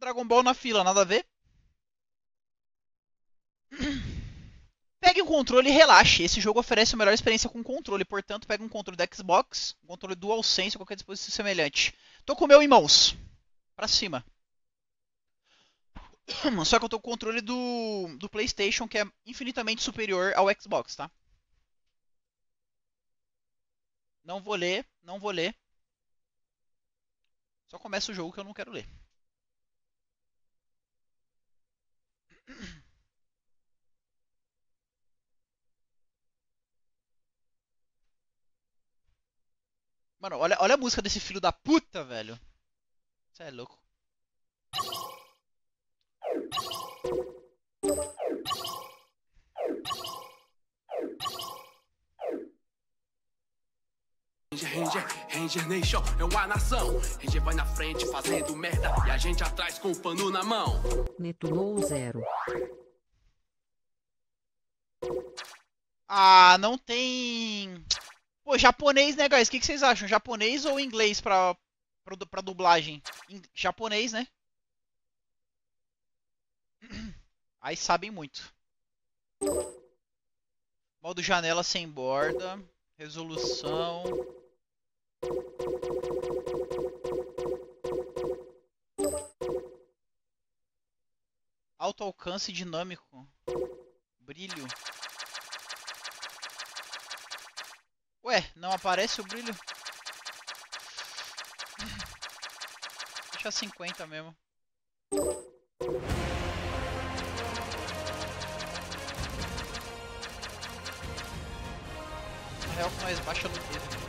Dragon Ball na fila, nada a ver. Pegue o controle e relaxe. Esse jogo oferece a melhor experiência com controle. Portanto, pegue um controle da Xbox, um controle DualSense ou qualquer dispositivo semelhante. Tô com o meu em mãos. Pra cima. Só que eu tô com o controle do PlayStation, que é infinitamente superior ao Xbox, tá? Não vou ler, não vou ler. Só começa o jogo que eu não quero ler. Mano, olha a música desse filho da puta, velho. Você é louco. Ranger Nation é uma nação. Ranger vai na frente fazendo merda e a gente atrás com o pano na mão. Netunou zero. Ah, não tem... Pô, japonês, né, guys? O que vocês acham? Japonês ou inglês pra dublagem? Japonês, né? Aí sabem muito. Modo janela sem borda. Resolução. Alto alcance dinâmico. Brilho. Ué, não aparece o brilho? Deixa 50 mesmo. Na real que nós baixa do dedo.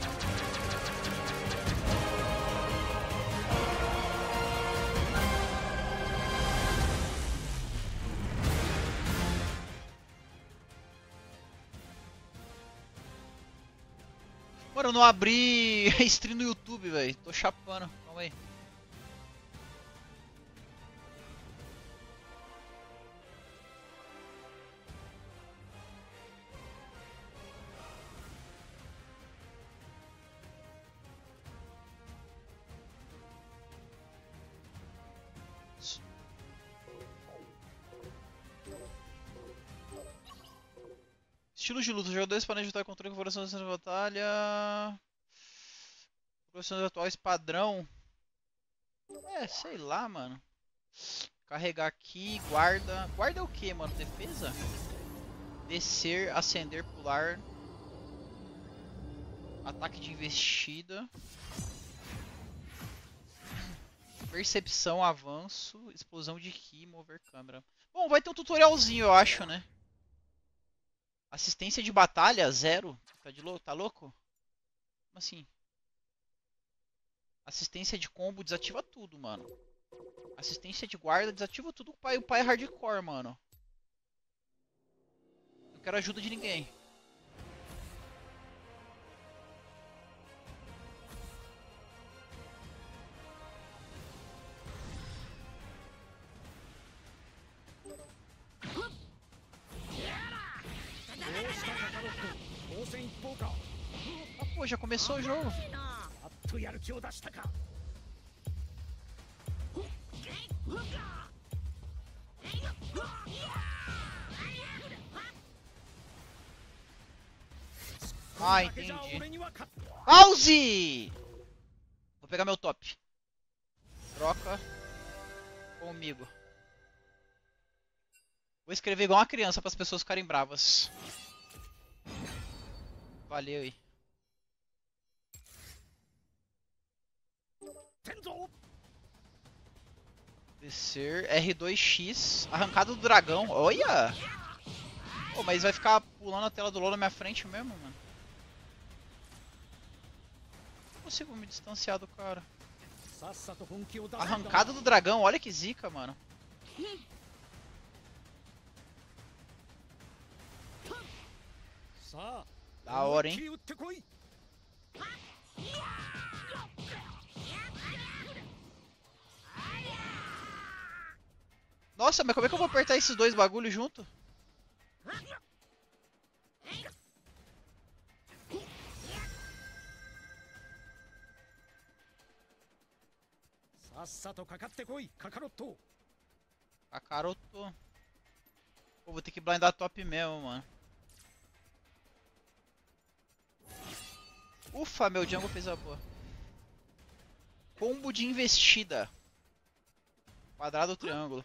Mano, eu não abri stream no YouTube, velho. Tô chapando. Calma aí. Estilo de luta, jogadores para ajudar o controle com configuração de batalha. Configurações atuais padrão. É, sei lá, mano. Carregar aqui, guarda. Guarda o que, mano? Defesa? Descer, acender, pular. Ataque de investida. Percepção, avanço. Explosão de ki, mover câmera. Bom, vai ter um tutorialzinho, eu acho, né? Assistência de batalha, zero. Tá louco? Como assim? Assistência de combo, desativa tudo, mano. Assistência de guarda, desativa tudo. O pai é hardcore, mano. Não quero ajuda de ninguém. Pô, já começou o jogo. Ah, entendi. Pause! Vou pegar meu top. Troca comigo. Vou escrever igual uma criança para as pessoas ficarem bravas. Valeu aí. Descer, R2X, arrancada do dragão, olha! Oh, mas vai ficar pulando a tela do LoL na minha frente mesmo, mano? Não consigo me distanciar do cara. Arrancada do dragão, olha que zica, mano. Da hora, hein? Nossa, mas como é que eu vou apertar esses dois bagulhos junto? Kakaroto. Pô, vou ter que blindar top mesmo, mano. Ufa, meu Django fez a boa. Combo de investida. Quadrado ou triângulo.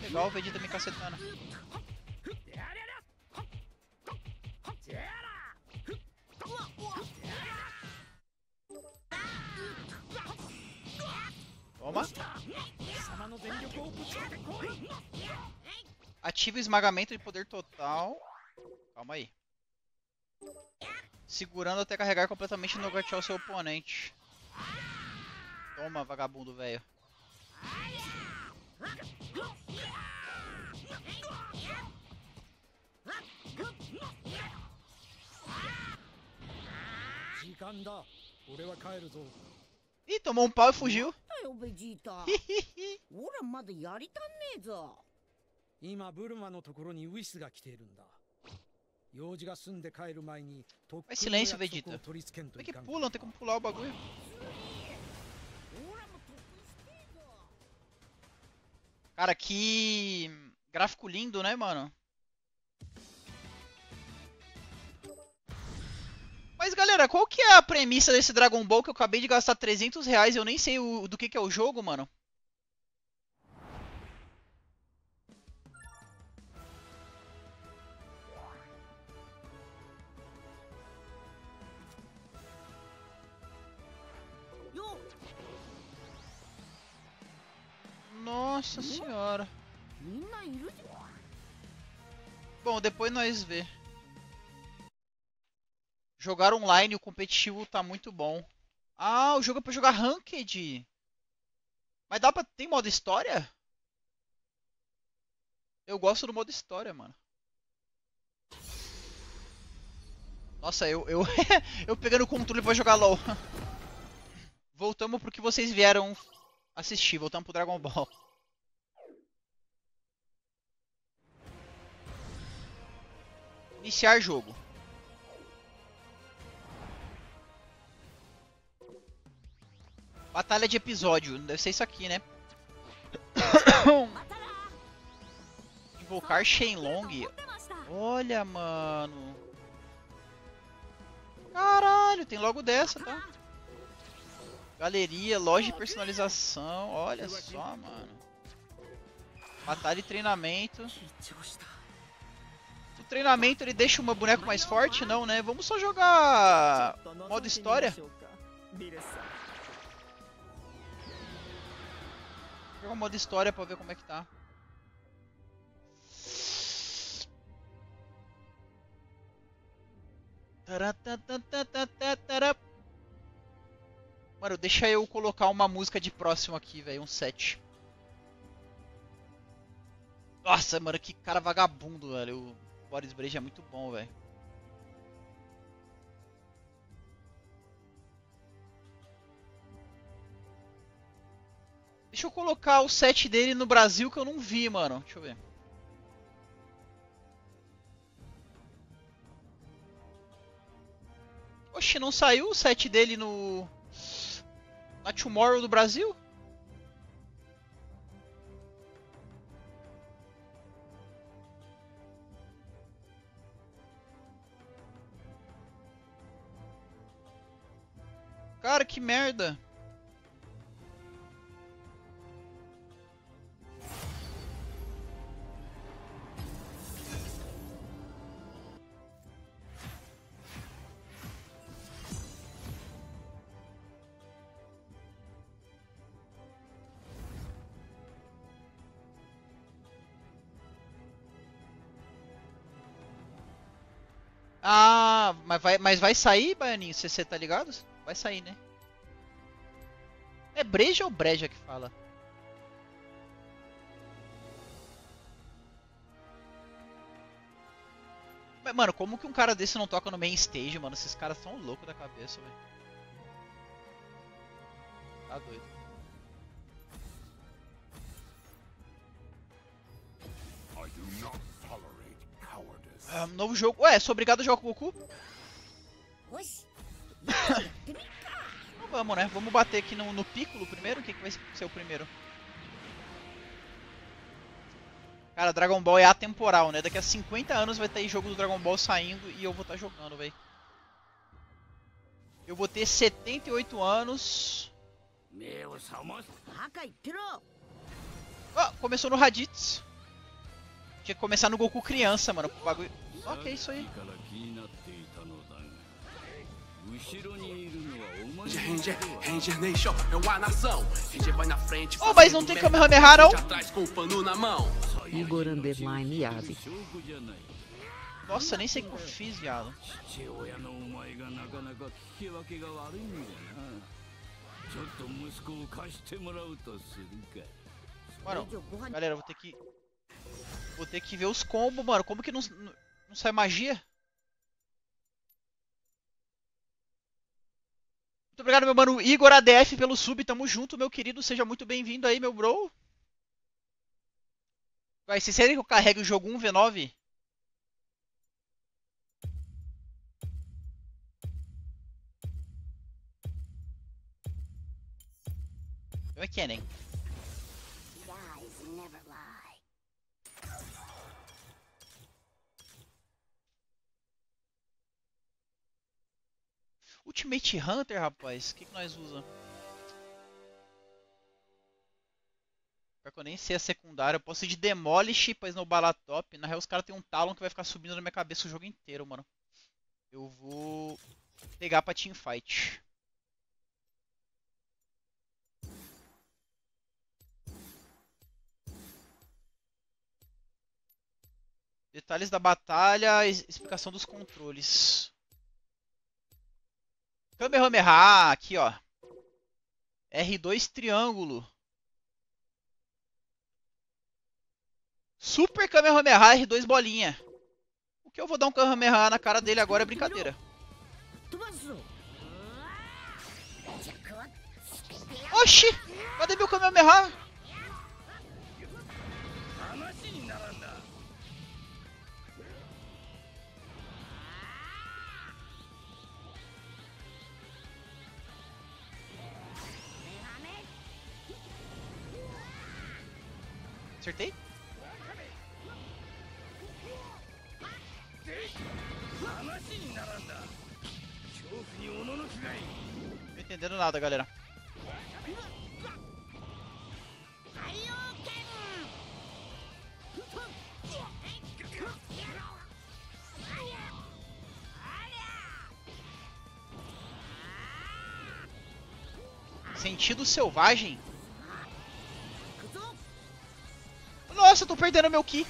Legal, o Vegeta me cacetando. Toma. Ativa o esmagamento de poder total. Calma aí. Segurando até carregar completamente e nocautear o seu oponente. Toma, vagabundo velho. Ih, tomou um pau e fugiu. Faz silêncio, Vegeta. Como é que pula? Não tem como pular o bagulho. Cara, que gráfico lindo, né, mano? Mas galera, qual que é a premissa desse Dragon Ball que eu acabei de gastar 300 reais e eu nem sei do que é o jogo, mano? Nossa senhora. Bom, depois nós vê. Jogar online, o competitivo tá muito bom. Ah, o jogo é pra jogar ranked. Mas dá pra... Tem modo história? Eu gosto do modo história, mano. Nossa, eu pegando o controle pra jogar LOL. Voltamos pro que vocês vieram... assistir, voltando pro Dragon Ball. Iniciar jogo. Batalha de episódio. Deve ser isso aqui, né? Invocar Shenlong. Olha, mano. Caralho, tem logo dessa, tá? Galeria, loja de personalização, olha só, mano. Batalha de treinamento. O treinamento ele deixa um boneco mais forte? Não, né? Vamos só jogar modo história. Vou jogar modo história pra ver como é que tá. Mano, deixa eu colocar uma música de próximo aqui, velho. Um set. Nossa, mano, que cara vagabundo, velho. O Boris Breja é muito bom, velho. Deixa eu colocar o set dele no Brasil que eu não vi, mano. Deixa eu ver. Oxe, não saiu o set dele no... A Tomorrow do Brasil? Cara, que merda! Ah, mas vai sair, Baianinho? Você tá ligado? Vai sair, né? É Breja ou Breja que fala? Mano, como que um cara desse não toca no main stage, mano? Esses caras são loucos da cabeça, velho. Tá doido. Novo jogo. Ué, sou obrigado a jogar com o Goku? Então vamos, né? Vamos bater aqui no Piccolo primeiro? O que, que vai ser o primeiro? Cara, Dragon Ball é atemporal, né? Daqui a 50 anos vai estar aí jogo do Dragon Ball saindo e eu vou estar jogando, velho. Eu vou ter 78 anos. Ó, começou no Raditz. Tinha que começar no Goku criança, mano. O bagulho... Ok, isso aí. Ranger, Ranger, Ranger Nation é uma nação. Ranger vai na frente. Oh, mas não tem Kamehameha Harão. Igor Underline Yavi. Nossa, nem sei o que eu fiz, viado. Mano, galera, eu vou ter que ver os combos, mano. Como que não sai magia? Muito obrigado, meu mano Igor ADF pelo sub. Tamo junto, meu querido. Seja muito bem-vindo aí, meu bro. Vai, vocês querem que eu carregue o jogo 1v9? Eu é Kennen. Ultimate Hunter, rapaz. O que nós usa? Eu nem sei a secundária, eu posso ir de Demolish, pois no Balatop. Na real, os caras tem um Talon que vai ficar subindo na minha cabeça o jogo inteiro, mano. Eu vou pegar pra teamfight. Detalhes da batalha, explicação dos controles. Kamehameha, aqui ó. R2 triângulo. Super Kamehameha R2 bolinha. O que eu vou dar um Kamehameha na cara dele agora é brincadeira. Oxi! Cadê meu Kamehameha? Acertei? Não entendendo nada, galera. Sentido selvagem? Nossa, eu tô perdendo meu ki.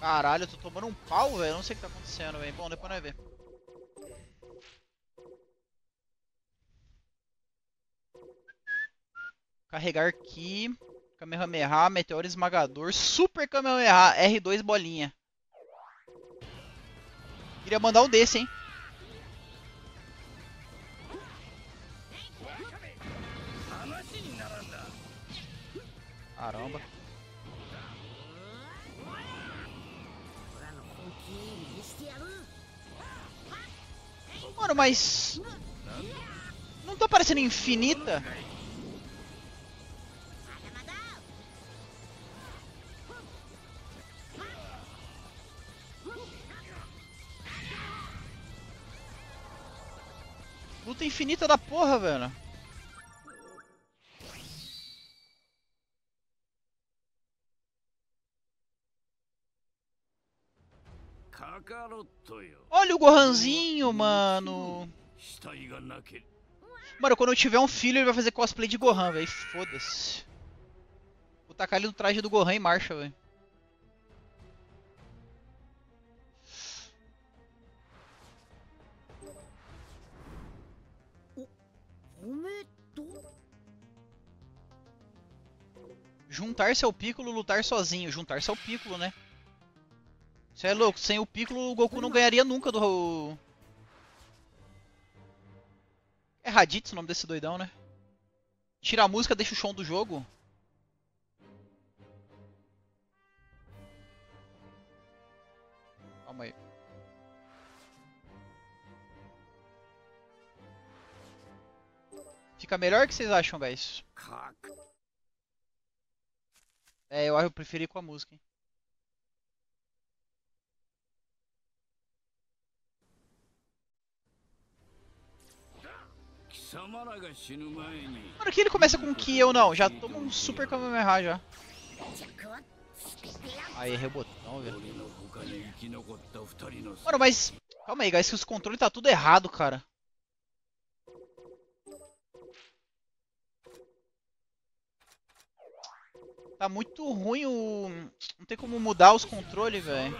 Caralho, eu tô tomando um pau, velho. Não sei o que tá acontecendo, velho. Bom, depois nós vamos ver. Carregar aqui. Kamehameha, Meteoro Esmagador, Super Kamehameha, R2 bolinha. Queria mandar um desse, hein? Caramba. Mano, mas... não tá parecendo infinita? Luta infinita da porra, velho. Olha o Gohanzinho, mano. Mano, quando eu tiver um filho, ele vai fazer cosplay de Gohan, velho. Foda-se. Vou tacar ele no traje do Gohan e marcha, velho. Juntar-se ao Piccolo, lutar sozinho. Juntar-se ao Piccolo, né? Você é louco, sem o Piccolo o Goku não ganharia nunca do... É Raditz o nome desse doidão, né? Tira a música, deixa o chão do jogo. Calma aí. Fica melhor que vocês acham, guys? É, eu preferi com a música, hein? Mano, que ele começa com Ki, eu não. Já tomo um super Kamehameha já. Aí, rebotão, velho. Mano, mas... Calma aí, guys, que os controles tá tudo errado, cara. Tá muito ruim o... Não tem como mudar os controles, velho.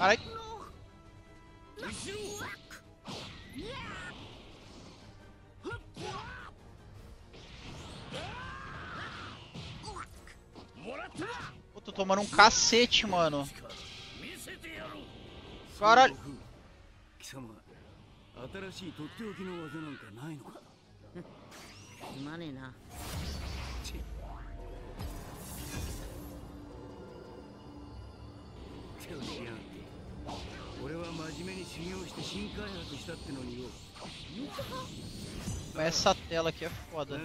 Ai. Pô, tô tomando um cacete, mano. Caralho. Essa tela aqui é foda.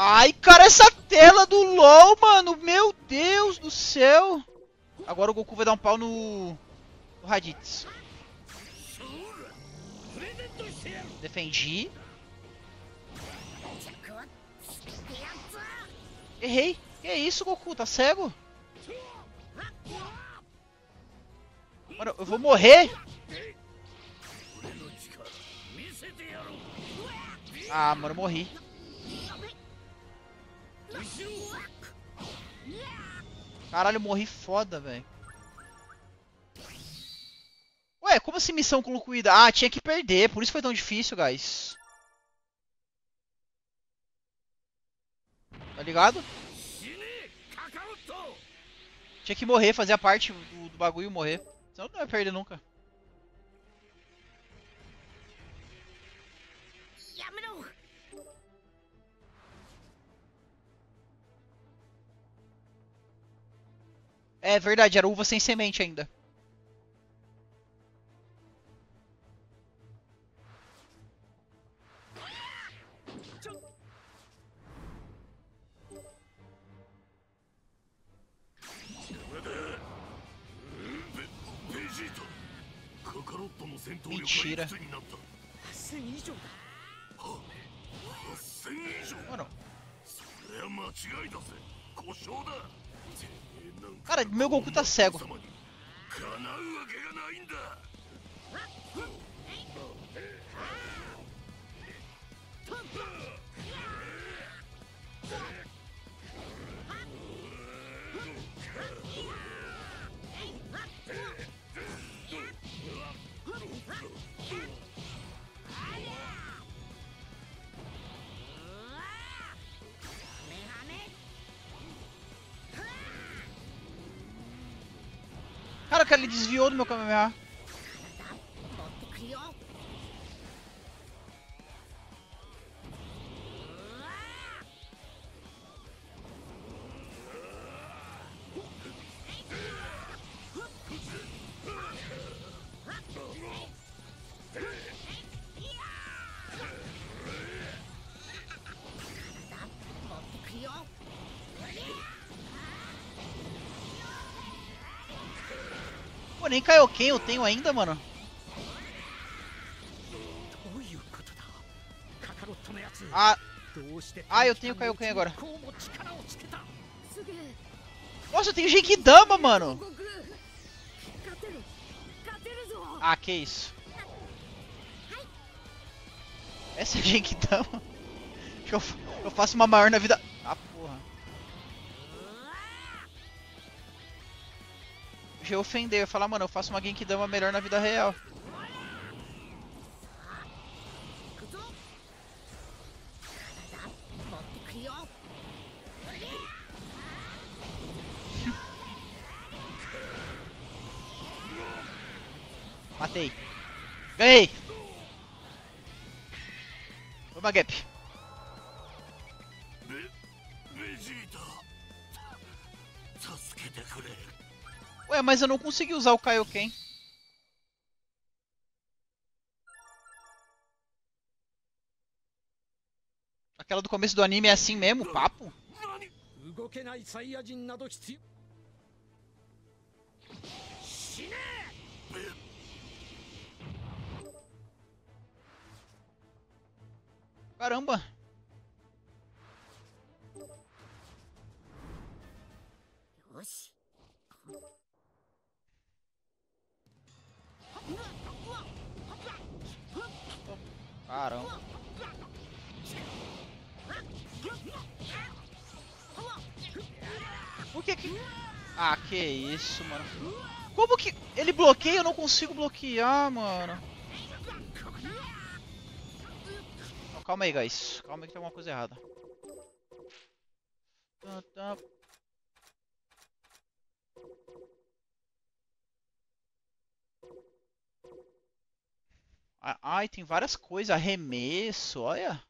Ai, cara, essa tela do LOL, mano. Meu Deus do céu. Agora o Goku vai dar um pau no Raditz. Defendi. Errei. Que é isso, Goku? Tá cego? Mano, eu vou morrer. Ah, mano, eu morri. Caralho, eu morri foda, velho. Ué, como assim missão concluída? Ah, tinha que perder. Por isso foi tão difícil, guys. Tá ligado? Tinha que morrer, fazer a parte do bagulho e morrer. Senão não ia perder nunca. É verdade, era uva sem semente ainda. Mentira. Mano. Cara, meu Goku tá cego. Cara, ele desviou do meu Kamehameha. nem Kaioken eu tenho ainda, mano. Ah, eu tenho Kaioken agora. Nossa, eu tenho Genkidama, mano. Ah, que isso. Essa é a Genkidama. Acho que eu faço uma maior na vida. Ah, porra. Já ofendeu, eu ia falar, mano, eu faço uma Genkidama melhor na vida real. Matei. Ganhei! Uma gap. Ué, mas eu não consegui usar o Kaioken. Aquela do começo do anime é assim mesmo, o papo? Caramba! Caramba! O que que... Ah, que isso, mano. Como que... Ele bloqueia, eu não consigo bloquear, mano. Calma aí, guys. Calma aí que tem alguma coisa errada. Ai, tem várias coisas. Arremesso, olha.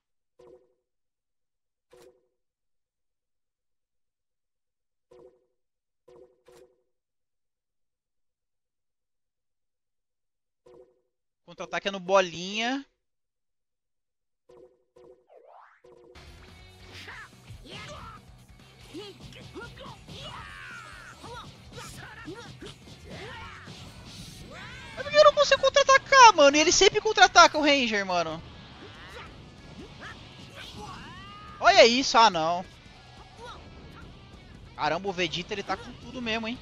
Contra-ataque é no bolinha. Eu não consigo contra-atacar, mano. E ele sempre contra-ataca o Ranger, mano. Olha isso, ah não. Caramba, o Vegeta ele tá com tudo mesmo, hein.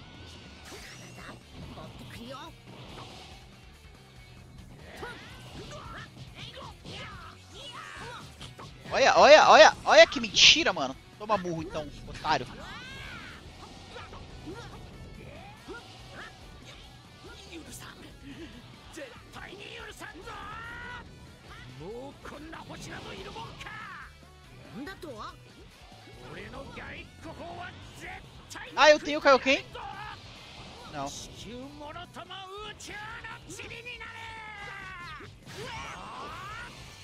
Olha, olha, olha, olha que mentira, mano. Toma burro então, otário. Ah, eu tenho o Kaioken? Não.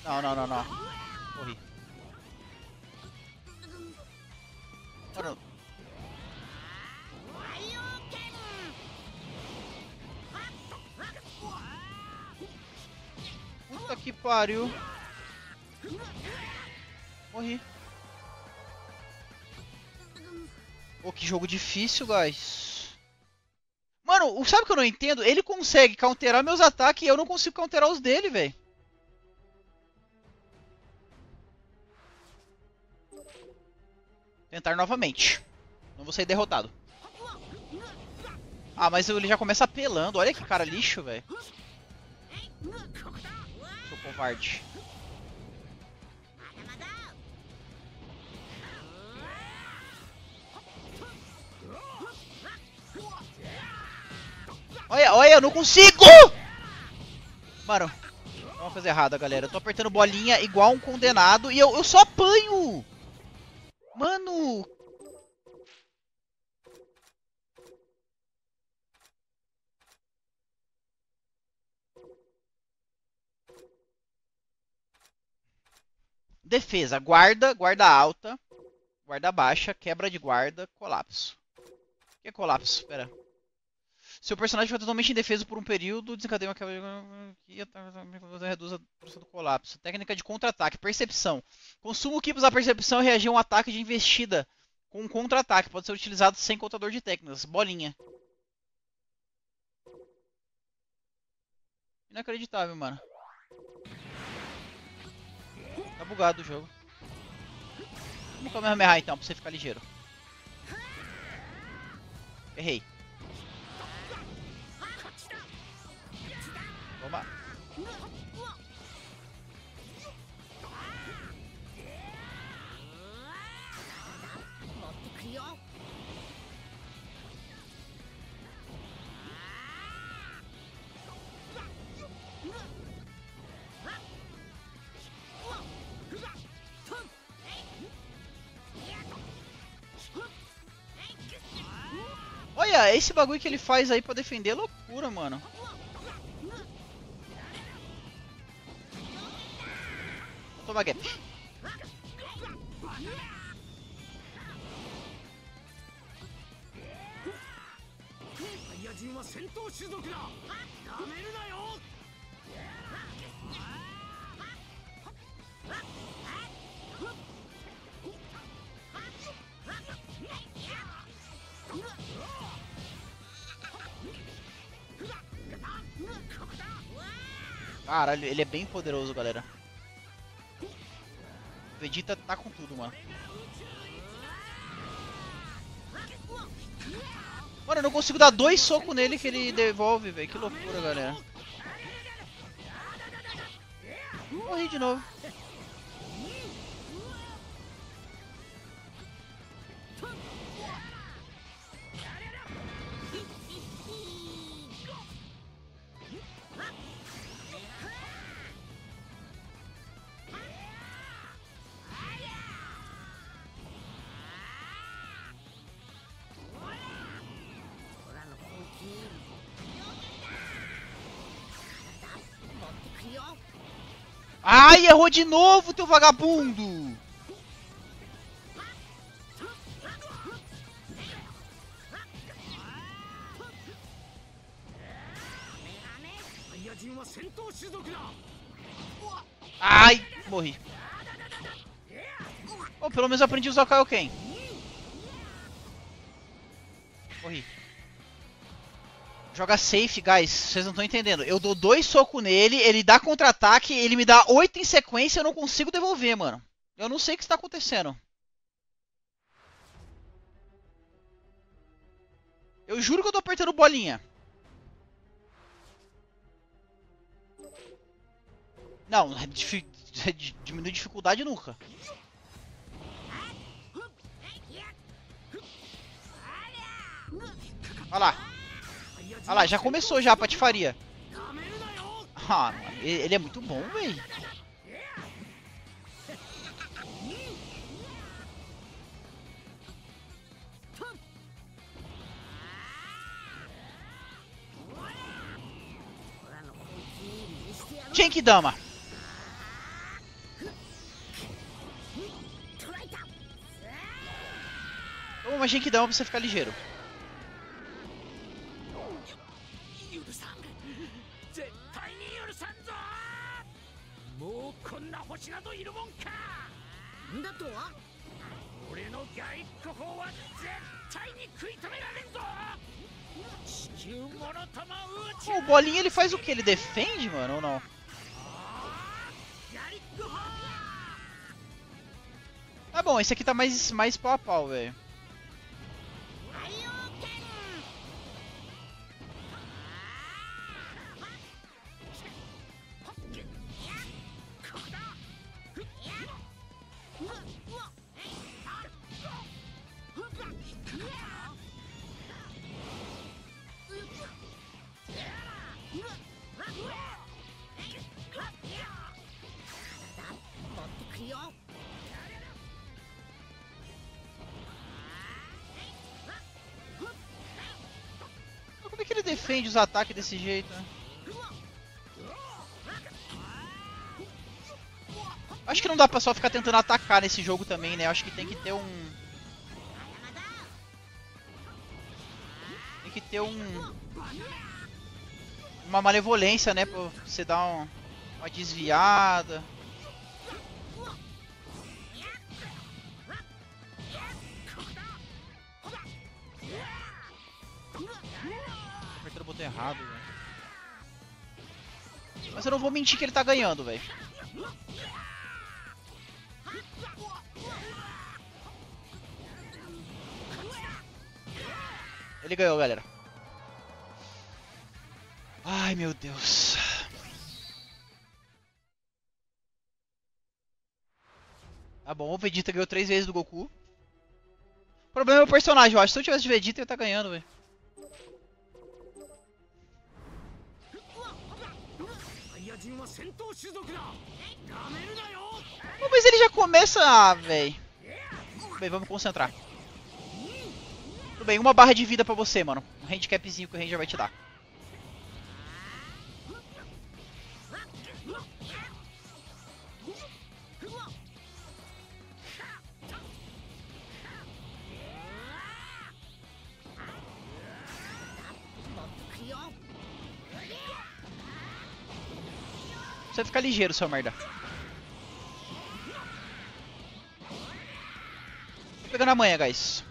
Não, não, não, não. Morri. Mano. Puta que pariu. Morri. Pô, que jogo difícil, guys. Mano, sabe o que eu não entendo? Ele consegue counterar meus ataques e eu não consigo counterar os dele, velho. Tentar novamente. Não vou sair derrotado. Ah, mas ele já começa apelando. Olha que cara lixo, velho. Seu covarde. Olha, olha, eu não consigo! Mano, é uma coisa errada, galera. Eu tô apertando bolinha igual um condenado e eu só apanho! Mano! Defesa, guarda, guarda alta, guarda baixa, quebra de guarda, colapso. O que é colapso? Pera. Seu personagem fica totalmente indefeso por um período, desencadeia uma quebra de guarda, reduz a força do colapso. Técnica de contra-ataque, percepção. Consuma o que usar percepção e reagir a um ataque de investida com um contra-ataque. Pode ser utilizado sem contador de técnicas. Bolinha. Inacreditável, mano. Tá bugado o jogo. Vamos comer o Kamehameha então, pra você ficar ligeiro. Errei. Toma. Olha, esse bagulho que ele faz aí pra defender é loucura, mano. Toma gap. Caralho, ele é bem poderoso, galera. O Vegeta tá com tudo, mano. Mano, eu não consigo dar dois socos nele que ele devolve, velho. Que loucura, galera. Morri de novo. Ai, errou de novo, teu vagabundo! Ai, morri. Oh, pelo menos aprendi a usar o Kaioken. Morri. Joga safe, guys. Vocês não estão entendendo. Eu dou dois socos nele, ele dá contra-ataque, ele me dá 8 em sequência e eu não consigo devolver, mano. Eu não sei o que está acontecendo. Eu juro que eu tô apertando bolinha. Não, diminui dificuldade nunca. Olha lá. Olha lá, já começou já a patifaria. Ah, mano, ele é muito bom, velho. Genkidama. Toma uma Genkidama pra você ficar ligeiro. O bolinha ele faz o que? Ele defende, mano, ou não? Tá bom, esse aqui tá mais pau a pau, velho. Como é que ele defende os ataques desse jeito, né? Acho que não dá pra só ficar tentando atacar nesse jogo também, né? Acho que tem que ter um... Tem que ter um... Uma malevolência, né? Pra você dar uma desviada. Apertando o botão errado, velho. Mas eu não vou mentir que ele tá ganhando, velho. Ele ganhou, galera. Ai, meu Deus. Tá bom, o Vegeta ganhou 3 vezes do Goku. O problema é o personagem, eu acho. Se eu tivesse de Vegeta, ele tá ganhando, velho. Não, mas ele já começa... Ah, velho. Bem, vamos concentrar. Tudo bem, 1 barra de vida pra você, mano. Um handicapzinho que o Ranger vai te dar. Você fica ligeiro, seu merda. Tô pegando a manha, guys.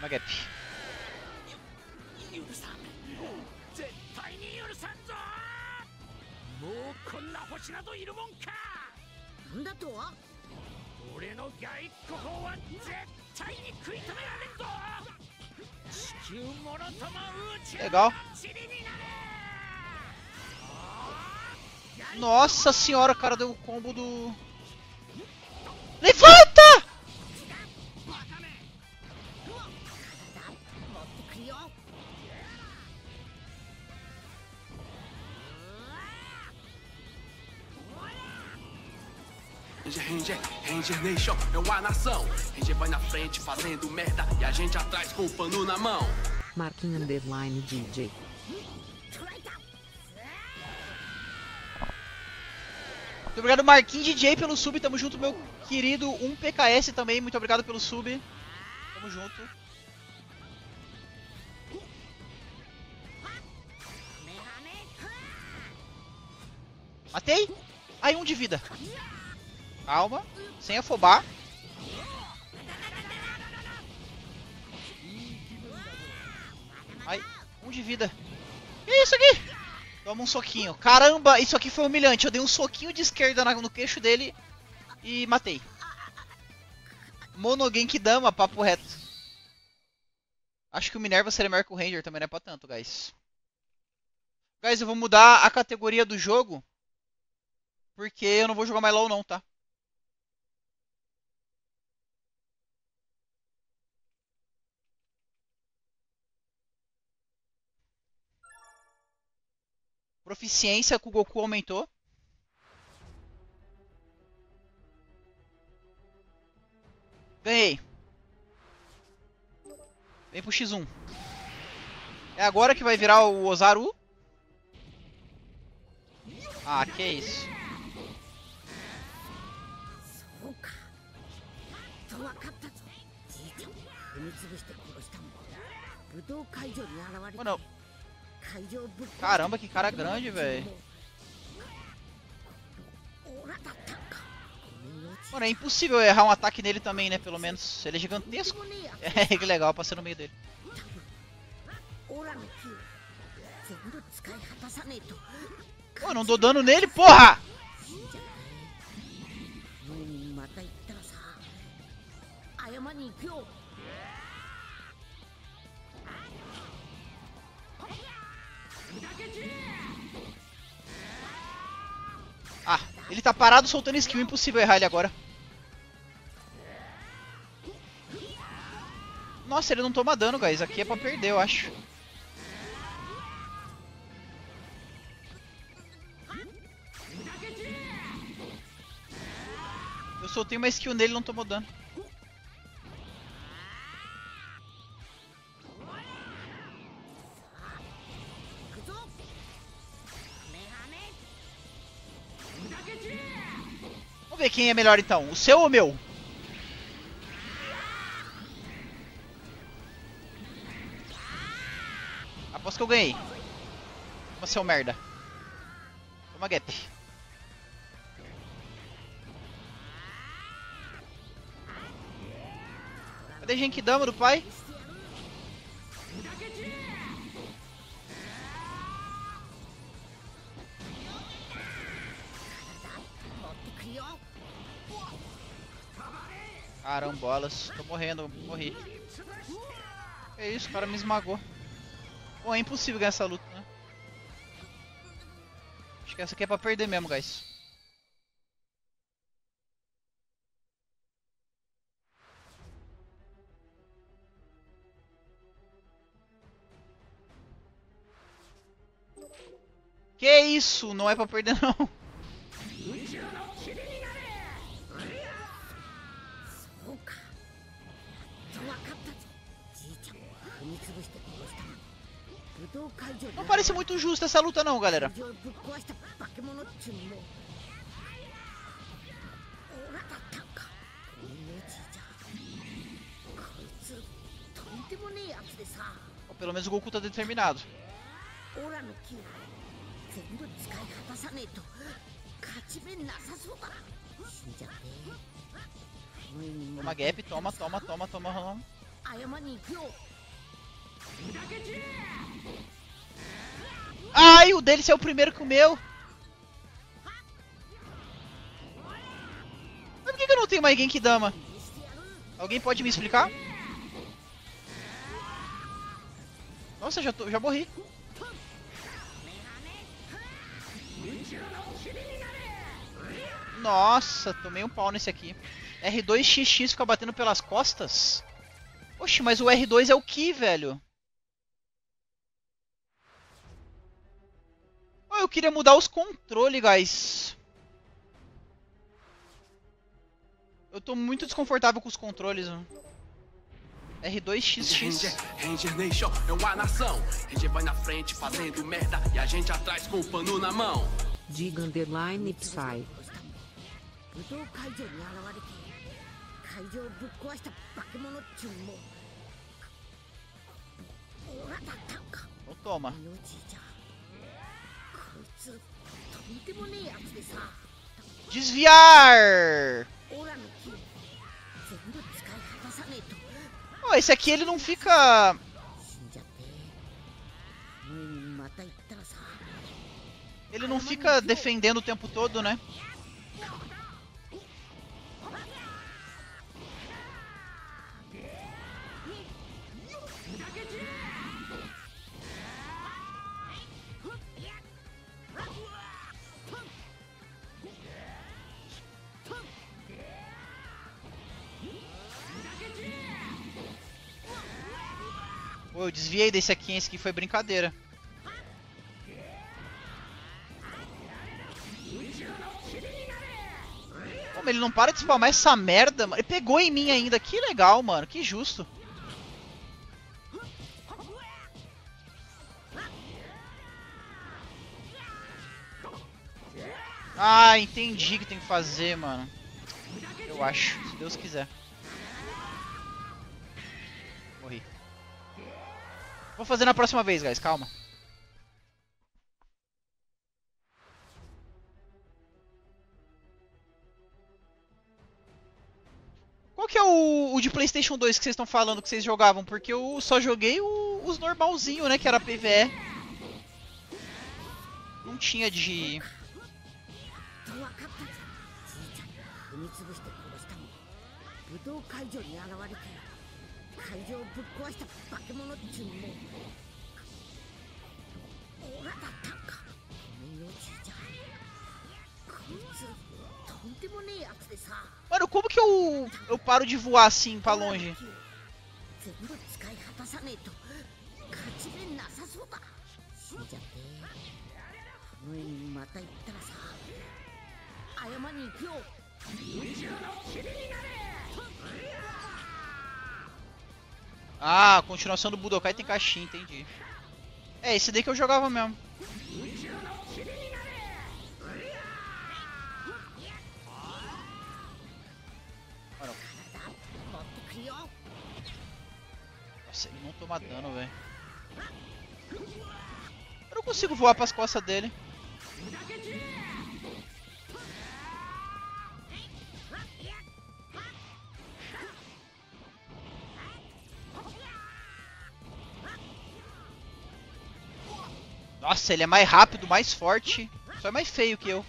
Uma gap. Legal. Nossa senhora, o cara deu o combo do... Levanta! Ranger Nation é uma nação. Ranger vai na frente fazendo merda e a gente atrás com o pano na mão. Marquinhos Underline DJ. Muito obrigado, Marquinhos DJ, pelo sub. Tamo junto, meu querido 1PKS também. Muito obrigado pelo sub. Tamo junto. Matei. Aí, 1 de vida. Calma, sem afobar. Ai, 1 de vida. Que isso aqui? Toma um soquinho. Caramba, isso aqui foi humilhante. Eu dei um soquinho de esquerda no queixo dele e matei. Monogenkidama, papo reto. Acho que o Minerva seria melhor que o Ranger também, não é pra tanto, guys. Guys, eu vou mudar a categoria do jogo. Porque eu não vou jogar mais LOL não, tá? Proficiência com o Goku aumentou. Ganhei. Vem pro X1. É agora que vai virar o Ozaru. Ah, que isso. Mano. Caramba, que cara grande, velho. Mano, é impossível errar um ataque nele também, né? Pelo menos. Ele é gigantesco. É, que legal, passei no meio dele. Pô, não dou dano nele, porra! Ah, ele tá parado soltando skill, impossível errar ele agora. Nossa, ele não toma dano, guys. Aqui é pra perder, eu acho. Eu soltei uma skill nele e não tomou dano. Vamos ver quem é melhor então, o seu ou o meu? Aposto que eu ganhei. Toma, seu merda. Toma, get. Cadê Genkidama do pai? Carambolas, tô morrendo, morri. Que isso, o cara me esmagou. Bom, é impossível ganhar essa luta, né? Acho que essa aqui é pra perder mesmo, guys. Que isso? Não é pra perder, não. Não parece muito justa essa luta não, galera. Oh, pelo menos o Goku tá determinado. Toma gap, toma, toma, toma, toma. Ai, o dele saiu primeiro que o meu. Mas por que eu não tenho mais Genkidama? Alguém pode me explicar? Nossa, já morri. Nossa, tomei um pau nesse aqui. R2XX fica batendo pelas costas? Oxe, mas o R2 é o Ki, velho. Eu queria mudar os controles, guys. Eu tô muito desconfortável com os controles. Mano. R2XX. Ranger Nation é uma nação. Ranger vai na frente fazendo merda e a gente atrás com o pano na mão. Diga underline Psy. Não toma. Desviar! Oh, esse aqui ele não fica... Ele não fica defendendo o tempo todo, né? Pô, eu desviei desse aqui, hein? Esse aqui foi brincadeira. Pô, mas ele não para de spamar essa merda, mano. Ele pegou em mim ainda. Que legal, mano. Que justo. Ah, entendi o que tem que fazer, mano. Eu acho, se Deus quiser. Morri. Vou fazer na próxima vez, guys, calma. Qual que é o de PlayStation 2 que vocês estão falando que vocês jogavam? Porque eu só joguei os normalzinhos, né, que era PvE. Não tinha de... Mano, como que eu paro de voar assim pra longe? Ah, a continuação do Budokai tem caixinha, entendi. É, esse daí que eu jogava mesmo. Nossa, ele não toma dano, velho. Eu não consigo voar pras costas dele. Nossa, ele é mais rápido, mais forte. Só é mais feio que eu.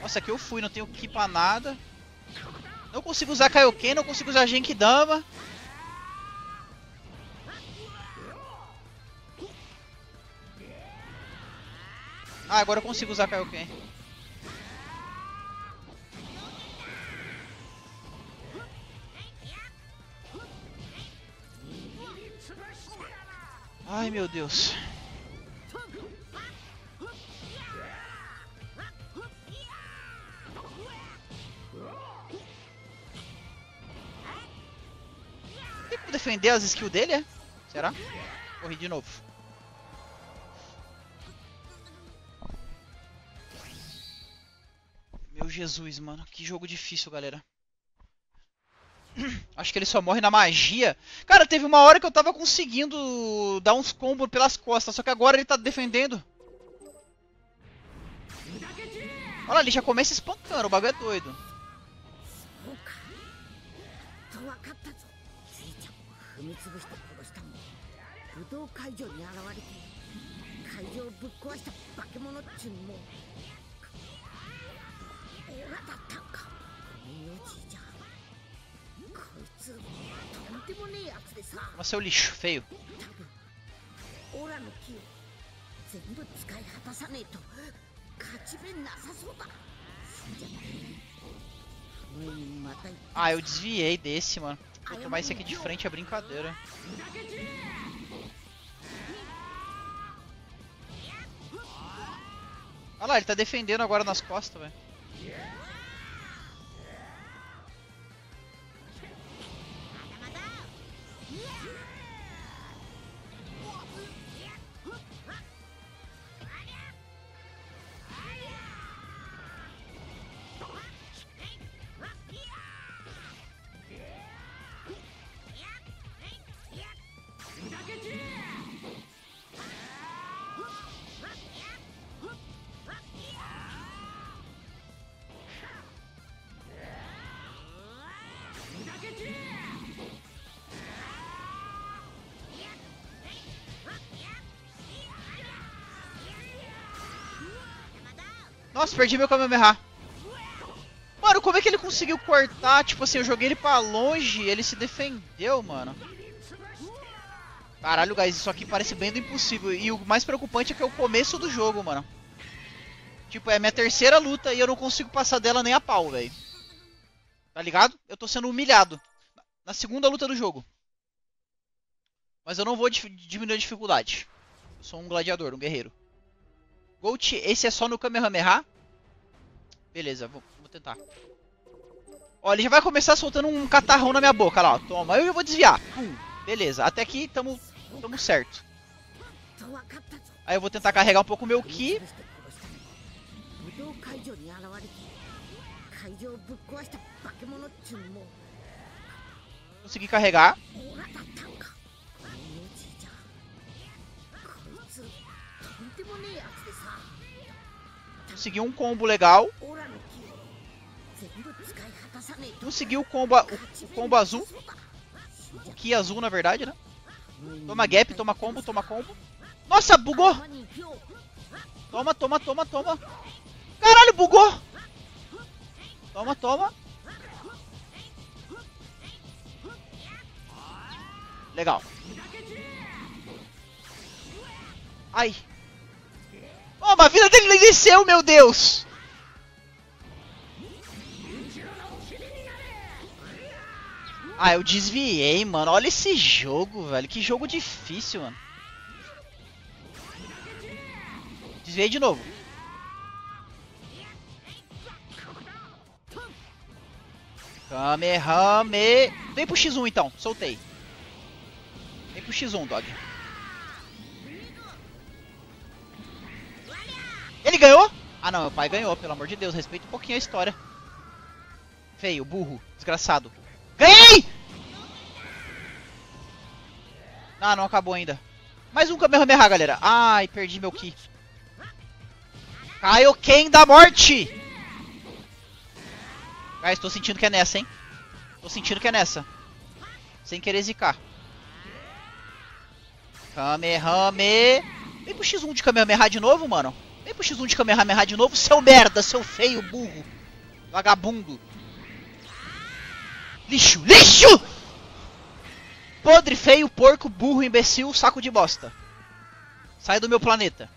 Nossa, aqui eu fui, não tenho ki pra nada. Não consigo usar Kaioken, não consigo usar Genkidama. Ah, agora eu consigo usar Kaioken. Ai, meu Deus. Tem como defender as skills dele, é? Será? Corri de novo. Meu Jesus, mano. Que jogo difícil, galera. Acho que ele só morre na magia. Cara, teve uma hora que eu tava conseguindo dar uns combos pelas costas, só que agora ele tá defendendo. Olha lá, ele já começa espancando, o bagulho é doido. Nossa, é o lixo, feio. Ah, eu desviei desse, mano. Vou tomar esse aqui de frente, é brincadeira. Olha lá, ele tá defendendo agora nas costas, velho. Nossa, perdi meu Kamehameha. Mano, como é que ele conseguiu cortar? Tipo assim, eu joguei ele pra longe e ele se defendeu, mano. Caralho, guys, isso aqui parece bem do impossível. E o mais preocupante é que é o começo do jogo, mano. Tipo, é a minha terceira luta e eu não consigo passar dela nem a pau, velho. Tá ligado? Eu tô sendo humilhado. Na segunda luta do jogo. Mas eu não vou diminuir a dificuldade. Eu sou um gladiador, um guerreiro. Gold, esse é só no Kamehameha? Beleza, vou tentar. Ó, ele já vai começar soltando um catarrão na minha boca, lá, ó. Toma, eu já vou desviar. Pum, beleza, até aqui tamo certo. Aí eu vou tentar carregar um pouco o meu ki. Consegui carregar. Consegui um combo legal. Consegui o combo azul. O ki azul, na verdade, né? Toma gap, toma combo, toma combo. Nossa, bugou! Toma, toma, toma, toma. Caralho, bugou! Toma, toma. Legal. Ai. Oh, mas a vida dele desceu, meu Deus! Ah, eu desviei, mano. Olha esse jogo, velho. Que jogo difícil, mano. Desviei de novo. Kamehame. Vem pro X1, então. Soltei. Vem pro X1, dog. Ele ganhou? Ah não, meu pai ganhou, pelo amor de Deus, respeita um pouquinho a história. Feio, burro, desgraçado. Ganhei! Ah, não acabou ainda. Mais um Kamehameha, galera. Ai, perdi meu Ki. Kaioken da morte! Guys, tô sentindo que é nessa, hein? Tô sentindo que é nessa. Sem querer zicar. Kamehame. Vem pro X1 de Kamehameha de novo, mano. Vem pro X1 de Kamehameha de novo, seu merda, seu feio, burro. Vagabundo. Lixo, lixo! Podre, feio, porco, burro, imbecil, saco de bosta. Sai do meu planeta.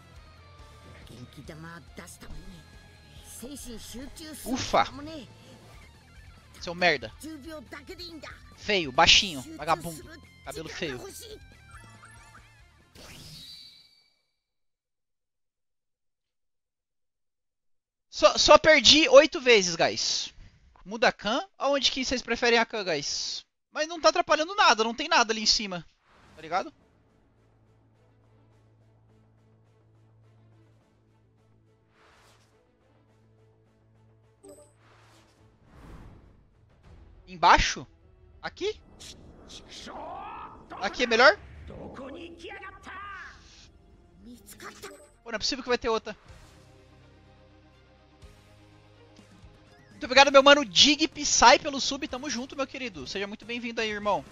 Ufa! Seu merda. Feio, baixinho, vagabundo. Cabelo feio. Só perdi 8 vezes, guys. Muda a Khan. Aonde que vocês preferem a Khan, guys? Mas não tá atrapalhando nada, não tem nada ali em cima. Tá ligado? Embaixo? Aqui? Aqui é melhor? Pô, não é possível que vai ter outra. Muito obrigado, meu mano Dig Psy pelo sub. Tamo junto, meu querido. Seja muito bem-vindo aí, irmão.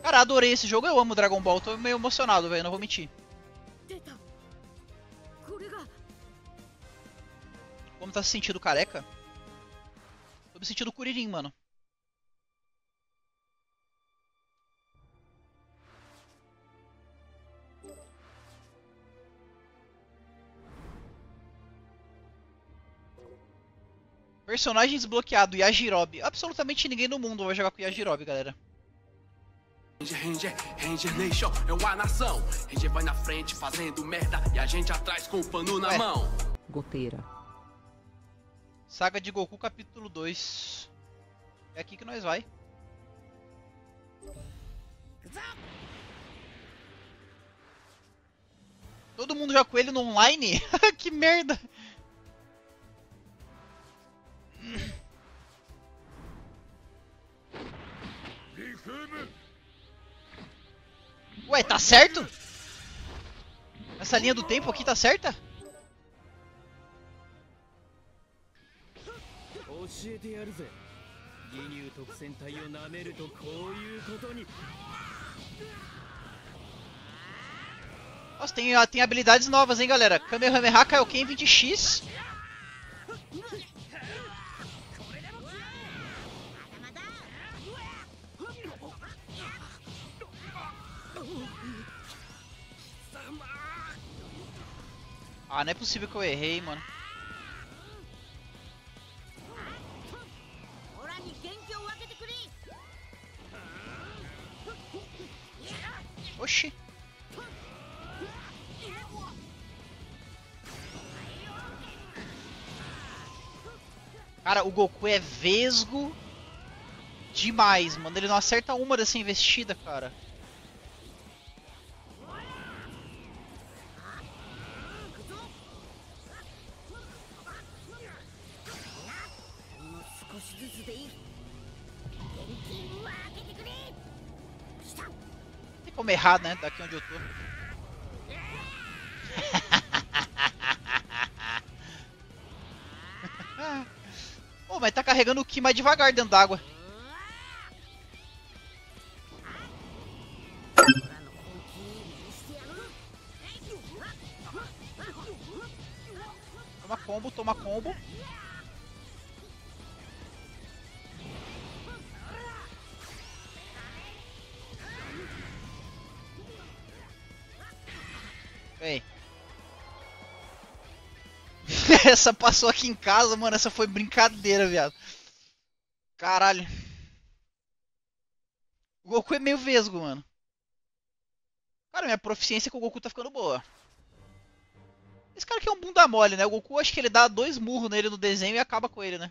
Cara, adorei esse jogo. Eu amo Dragon Ball. Tô meio emocionado, velho. Não vou mentir. Como tá se sentindo, careca? Tô me sentindo Kuririn, mano. Personagem desbloqueado, Yajirobe. Absolutamente ninguém no mundo vai jogar com Yajirobe, galera. Ranger Nation é uma nação. Ranger vai na frente fazendo merda e a gente atrás com o pano na mão. Goteira. Saga de Goku, capítulo 2. É aqui que nós vai. Todo mundo joga com ele no online? Que merda! Ué, tá certo? Essa linha do tempo aqui tá certa? Nossa, tem habilidades novas, hein, galera? Kamehameha, Kaioken 20x. Ah, não é possível que eu errei, mano. Oxi. Cara, o Goku é vesgo demais, mano. Ele não acerta uma dessa investida, cara. Como errado, né? Daqui onde eu tô. Pô, mas tá carregando o Ki mais devagar dentro d'água. Toma combo, toma combo. Essa passou aqui em casa, mano. Essa foi brincadeira, viado. Caralho. O Goku é meio vesgo, mano. Cara, minha proficiência com o Goku tá ficando boa. Esse cara aqui é um bunda mole, né? O Goku, acho que ele dá 2 murros nele no desenho e acaba com ele, né?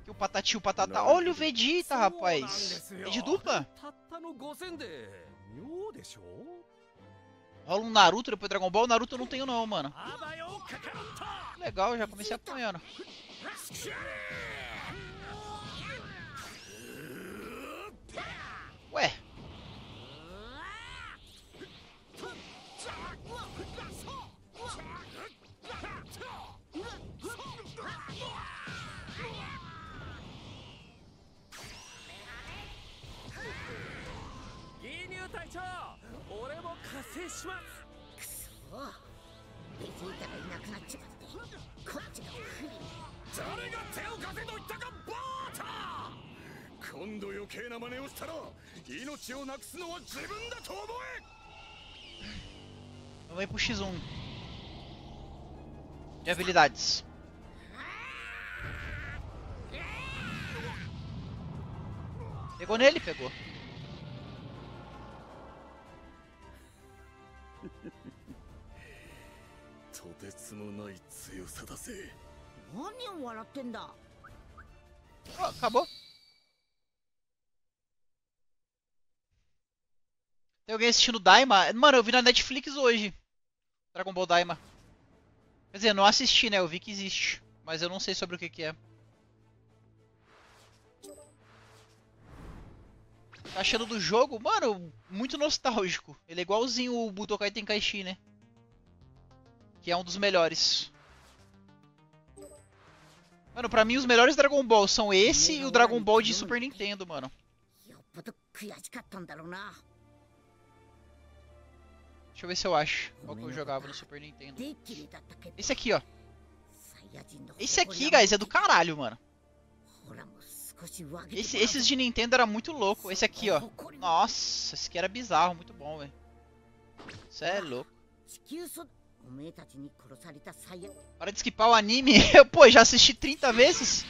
Aqui o Patati, o Patata. Olha o Vegeta, rapaz. É de dupla? Rola um Naruto, depois Dragon Ball. Naruto eu não tenho não, mano. Legal, já comecei apanhando. Ué. Eu vou ir pro X1 de habilidades. Pegou nele? Pegou. Oh, acabou. Tem alguém assistindo Daima? Mano, eu vi na Netflix hoje. Dragon Ball Daima. Quer dizer, eu não assisti, né? Eu vi que existe. Mas eu não sei sobre o que é. Tá achando do jogo? Mano, muito nostálgico. Ele é igualzinho o Budokai Tenkaichi, né? Que é um dos melhores. Mano, pra mim os melhores Dragon Ball são esse e o Dragon Ball de Super Nintendo, mano. Deixa eu ver se eu acho qual que eu jogava no Super Nintendo. Esse aqui, ó. Esse aqui, guys, é do caralho, mano. Esses de Nintendo era muito louco. Esse aqui, ó. Nossa, esse aqui era bizarro, muito bom, velho. Isso é louco. Para de skipar o anime. Pô, já assisti 30 vezes.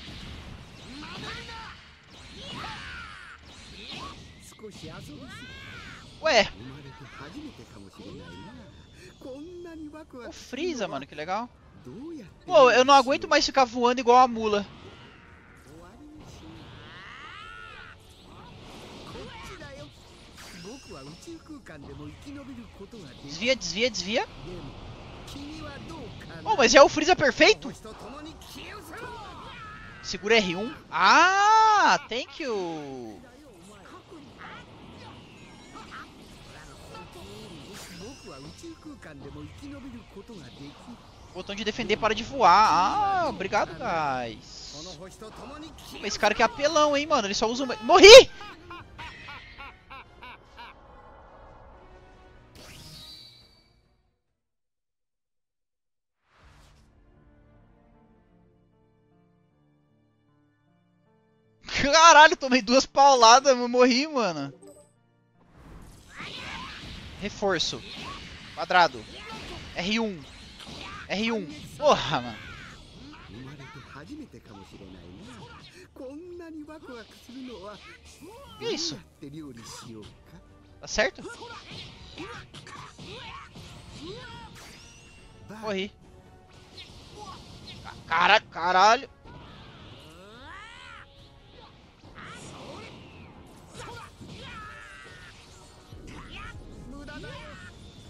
Ué. O Freeza, mano, que legal. Pô, eu não aguento mais ficar voando igual a mula. Desvia, desvia, desvia. Oh, mas é o Freeza perfeito? Segura R1. Ah, thank you. Botão de defender para de voar. Ah, obrigado, guys. Esse cara que é apelão, hein, mano. Ele só usa um... Morri! Caralho, tomei duas pauladas, morri, mano. Reforço. Quadrado. R1. R1. Porra, mano. Que isso? Tá certo? Morri. Caralho.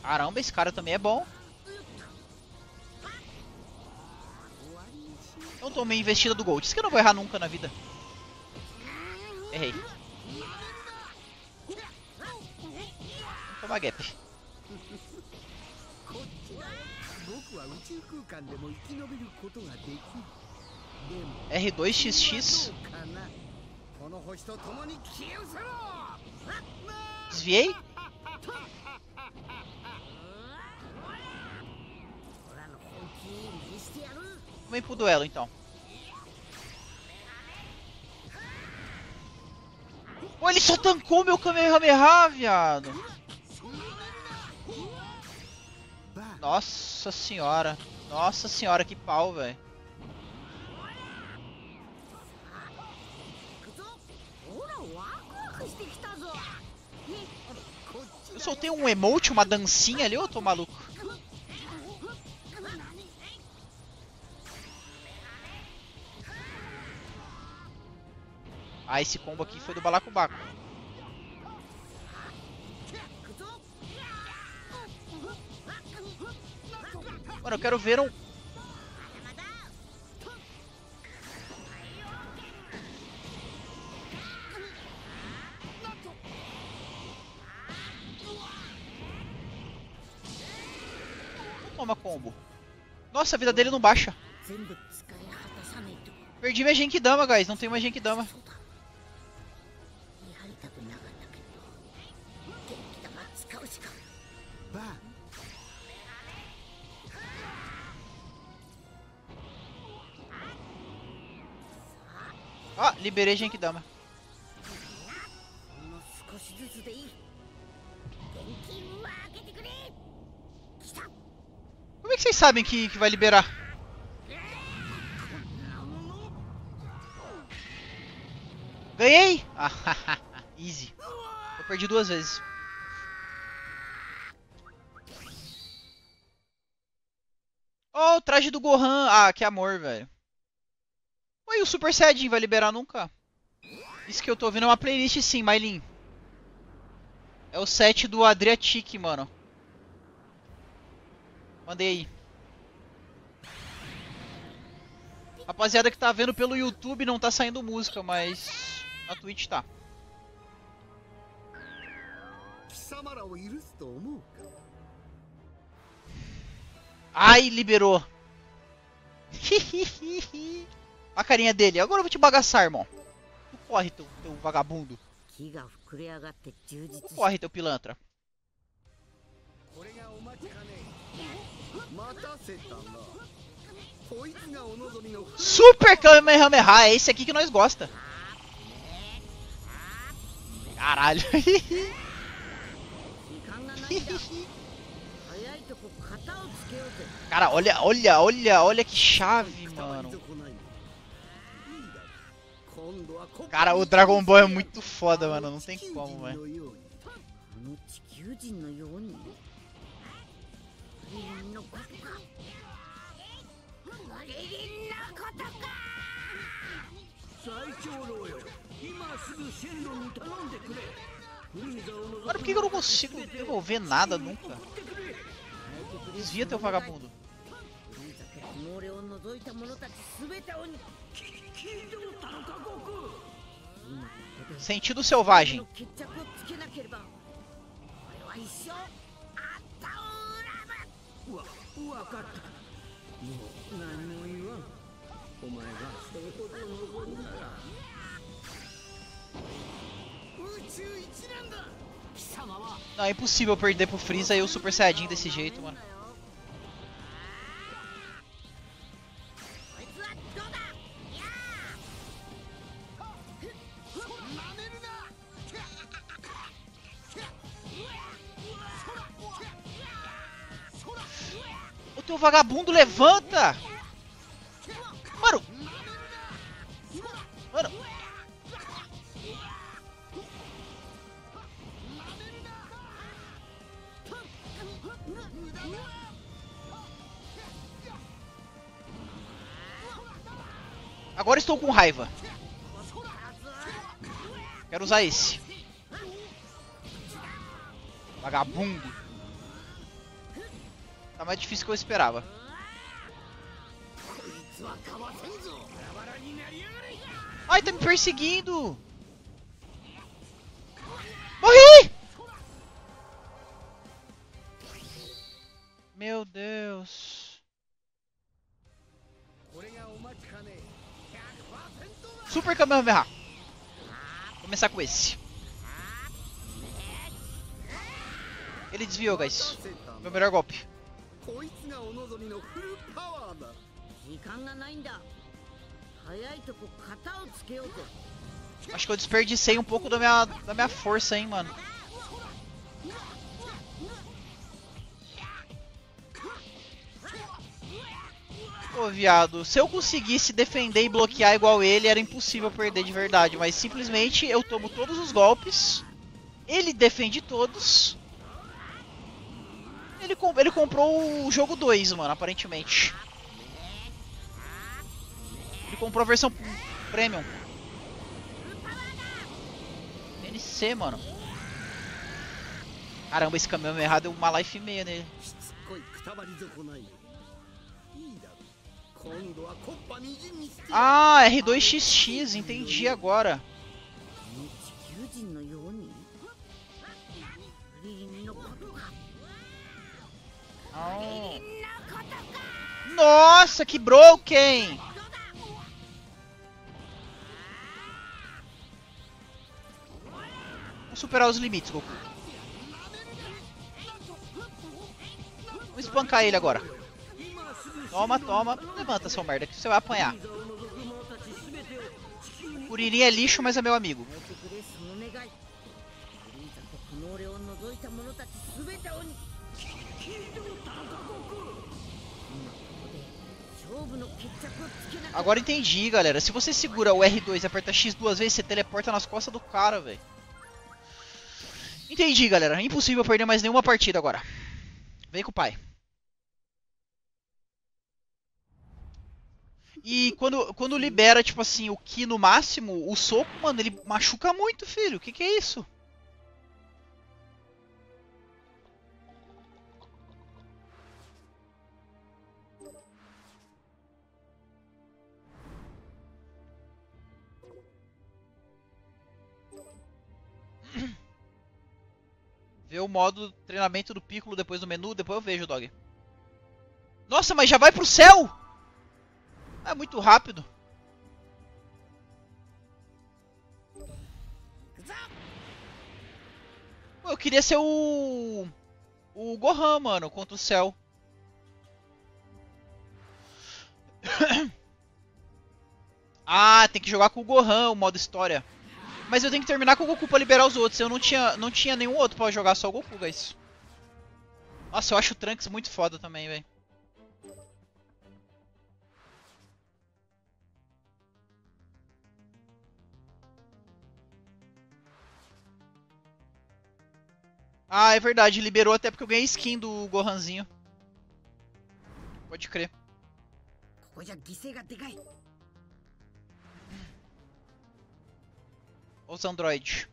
Caramba, esse cara também é bom. Então tomei investida do Gold. Isso que eu não vou errar nunca na vida. Errei. Vou tomar gap. R2XX. Desviei. Vem pro duelo então. Oh, ele só tancou meu Kamehameha, viado. Nossa senhora. Nossa senhora, que pau, velho. Eu soltei um emote, uma dancinha ali, ou eu tô maluco? Ah, esse combo aqui foi do balacobaco. Mano, eu quero ver um... toma combo. Nossa, a vida dele não baixa. Perdi minha Genkidama, guys. Não tenho mais Genkidama. Ah, liberei Genkidama. Como é que vocês sabem que vai liberar? Ganhei! Ah, easy. Eu perdi duas vezes. Oh, o traje do Gohan. Ah, que amor, velho. Ué, o Super Saiyajin vai liberar nunca? Isso que eu tô ouvindo é uma playlist sim, Mailin. É o set do Adriatic, mano. Mandei aí. Rapaziada que tá vendo pelo YouTube não tá saindo música, mas na Twitch tá. Ai, liberou. A carinha dele. Agora eu vou te bagaçar, irmão. Tu corre, teu vagabundo. Tu corre, teu pilantra. Super Kamehameha. É esse aqui que nós gosta. Caralho. Cara, olha que chave, mano. Cara, o Dragon Ball é muito foda, mano. Não tem como, velho. Cara, por que eu não consigo devolver nada nunca? Desvia, teu vagabundo. Sentido selvagem. Não, é impossível perder pro Freeza e o Super Saiyajin desse jeito, mano. O teu vagabundo levanta! Mano! Mano! Agora estou com raiva. Quero usar esse. Vagabundo. Tá mais difícil que eu esperava. Ai, tá me perseguindo. Morri! Meu Deus. Super Kamehameha. Vou começar com esse. Ele desviou, guys. Meu melhor golpe. Acho que eu desperdicei um pouco da minha força, hein, mano. Ô, viado, se eu conseguisse defender e bloquear igual ele, era impossível perder de verdade. Mas simplesmente eu tomo todos os golpes, ele defende todos. Ele comprou o jogo 2, mano, aparentemente. Ele comprou a versão Premium. NC, mano. Caramba, esse caminhão errado deu uma life e meia nele. Ah, R2XX, entendi agora. Oh. Nossa, que broken! Vamos superar os limites, Goku. Vamos espancar ele agora. Toma, toma. Levanta, seu merda, que você vai apanhar. Kuririn é lixo, mas é meu amigo. Agora entendi, galera. Se você segura o R2 e aperta X duas vezes, você teleporta nas costas do cara, velho. Entendi, galera. Impossível perder mais nenhuma partida agora. Vem com o pai. E quando libera, tipo assim, o Ki no máximo, o soco, mano, ele machuca muito, filho. Que é isso? Ver o modo treinamento do Piccolo depois do menu, depois eu vejo, Dog. Nossa, mas já vai pro céu? É muito rápido. Eu queria ser o Gohan, mano, contra o céu. Ah, tem que jogar com o Gohan o modo história. Mas eu tenho que terminar com o Goku pra liberar os outros. Eu não tinha nenhum outro pra jogar, só o Goku, guys. Nossa, eu acho o Trunks muito foda também, velho. Ah, é verdade. Liberou até porque eu ganhei skin do Gohanzinho. Pode crer. Os Android.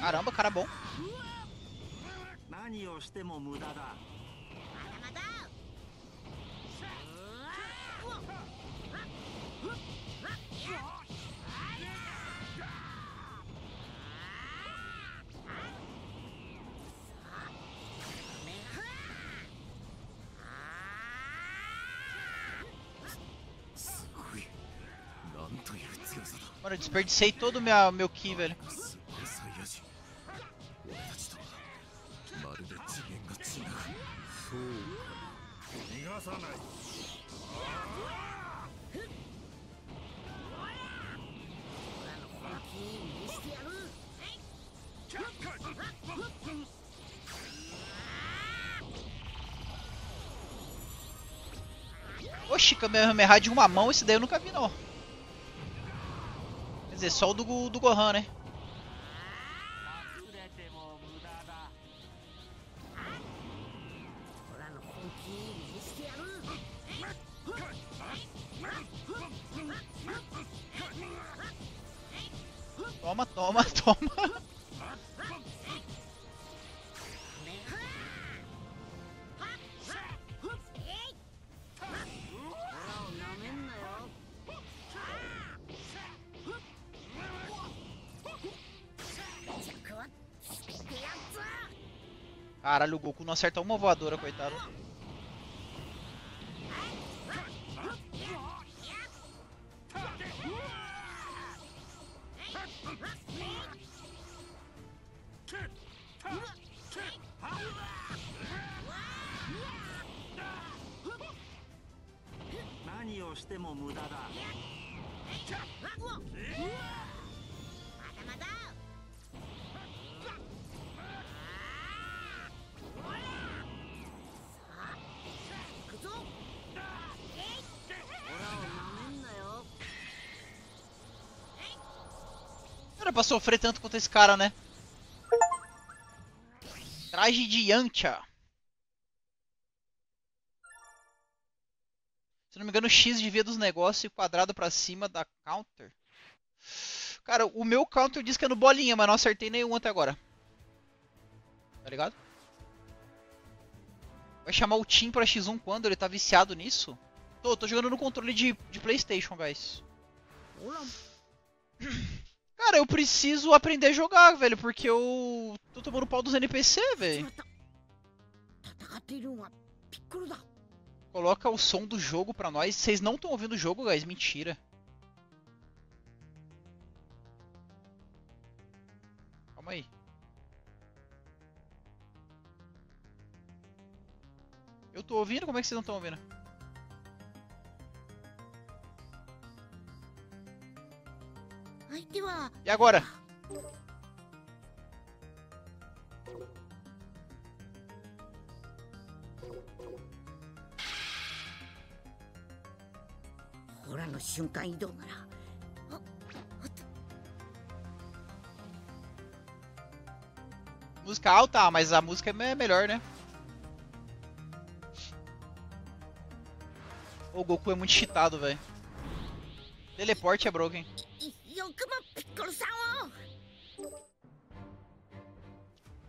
Caramba, cara bom. Mano, eu desperdicei todo o meu Ki, velho. Oxi, Kamehameha de uma mão, esse daí eu nunca vi, não. Quer dizer, só o do Gohan, né? Toma, toma, toma. Caralho, o Goku não acerta uma voadora, coitado. Era pra sofrer tanto quanto esse cara, né? Traje de Yantia. Se não me engano, X devia dos negócios e quadrado pra cima da counter. Cara, o meu counter diz que é no bolinha, mas não acertei nenhum até agora. Tá ligado? Vai chamar o Tim pra X1 quando? Ele tá viciado nisso? Tô jogando no controle de PlayStation, guys. Cara, eu preciso aprender a jogar, velho, porque eu tô tomando pau dos NPC, velho. Coloca o som do jogo pra nós. Vocês não estão ouvindo o jogo, guys? Mentira. Calma aí. Eu tô ouvindo? Como é que vocês não estão ouvindo? E agora? Música alta, mas a música é melhor, né? O Goku é muito cheatado, velho. Teleporte é broken.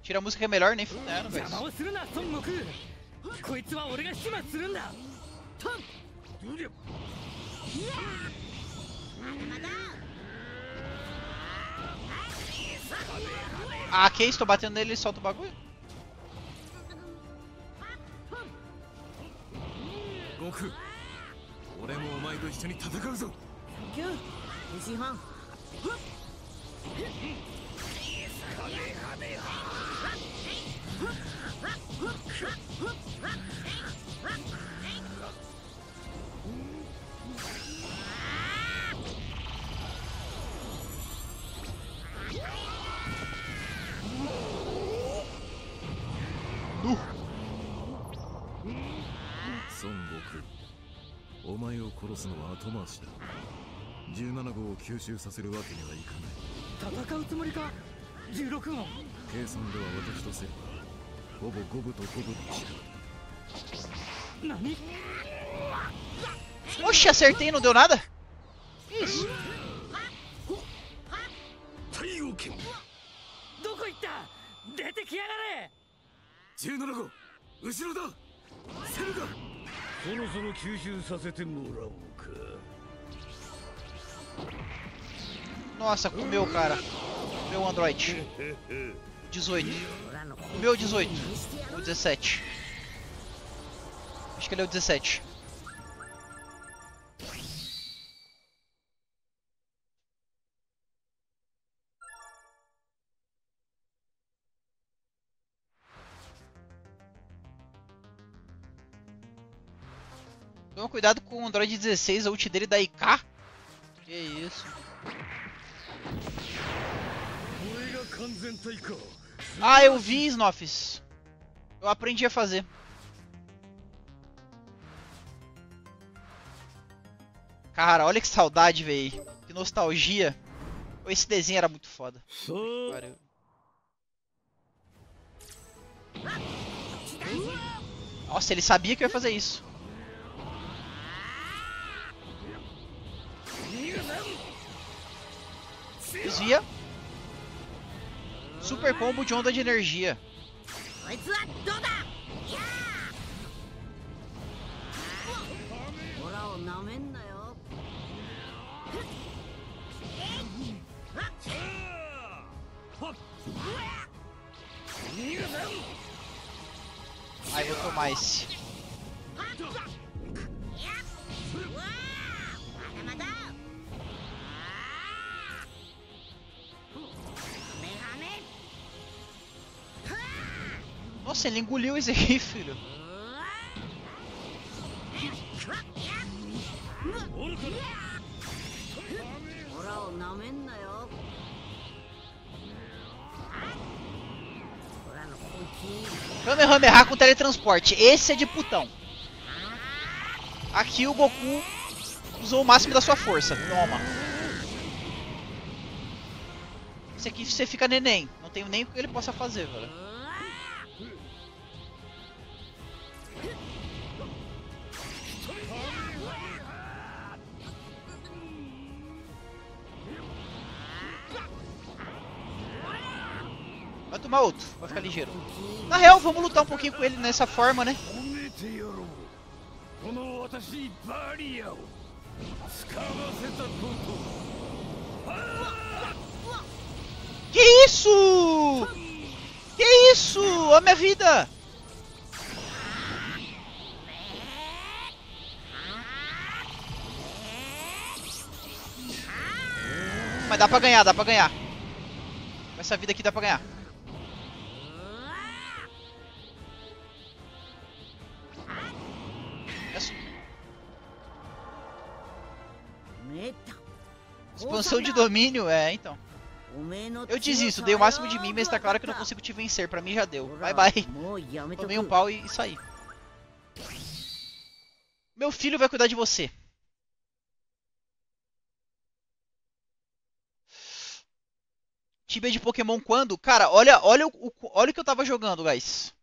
Tira a música que é melhor, nem fuderam, velho. Ah, que isso? Tô batendo nele e solta o bagulho? Goku. Oxe, acertei, não deu nada? Que isso? Nossa, comeu, cara. Comeu o Android. 18. Comeu 18. Ou 17. Acho que ele é o 17. Toma cuidado com o Android 16, a ult dele da IK. Que isso. Ah, eu vi, Snoffs. Eu aprendi a fazer. Cara, olha que saudade, véi. Que nostalgia. Esse desenho era muito foda. Cara, nossa, ele sabia que eu ia fazer isso. Desvia. Super combo de onda de energia. Ai, vou tomar esse. Nossa, ele engoliu esse aqui, filho. Kamehameha com teletransporte. Esse é de putão. Aqui o Goku usou o máximo da sua força. Toma. Esse aqui você fica neném. Não tem nem o que ele possa fazer, velho. pode tomar outro, vai ficar ligeiro. Na real, vamos lutar um pouquinho com ele nessa forma, né? Que isso? Que isso? Ó minha vida! Mas dá pra ganhar, dá pra ganhar. Essa vida aqui dá pra ganhar. Expansão de domínio, é, então. Eu desisto, dei o máximo de mim, mas tá claro que não consigo te vencer. Pra mim já deu. Bye bye. Tomei um pau e saí. Meu filho vai cuidar de você. Tibia de Pokémon quando? Cara, olha o que eu tava jogando, guys.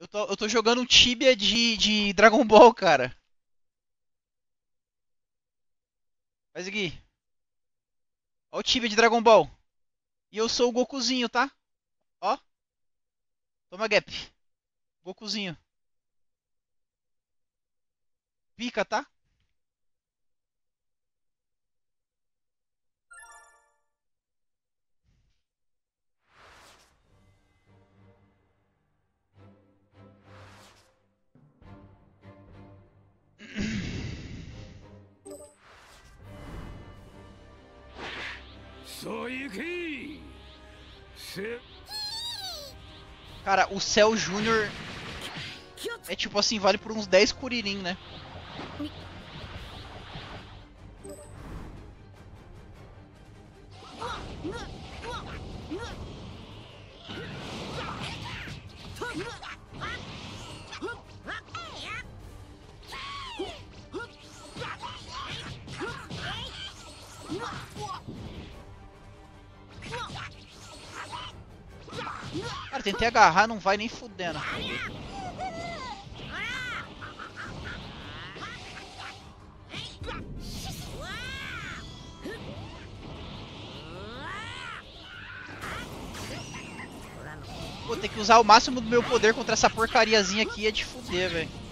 Eu tô jogando um Tibia de Dragon Ball, cara. Faz aqui. Ó o Tibia de Dragon Ball. E eu sou o Gokuzinho, tá? Ó. Toma gap. Gokuzinho. Pica, tá? Cara, o Cell Jr. é tipo assim, vale por uns 10 Kuririn, né? Cara, tentei agarrar, não vai nem fudendo. Pô, tem que usar o máximo do meu poder contra essa porcariazinha aqui, é de fuder, velho.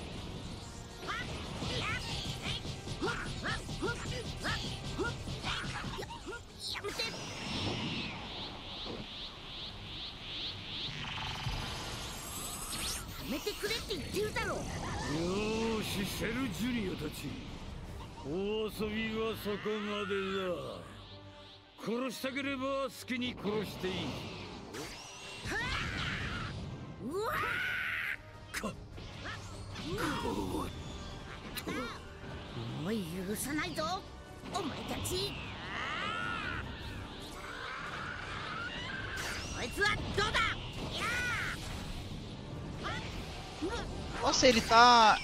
Nossa, ele tá...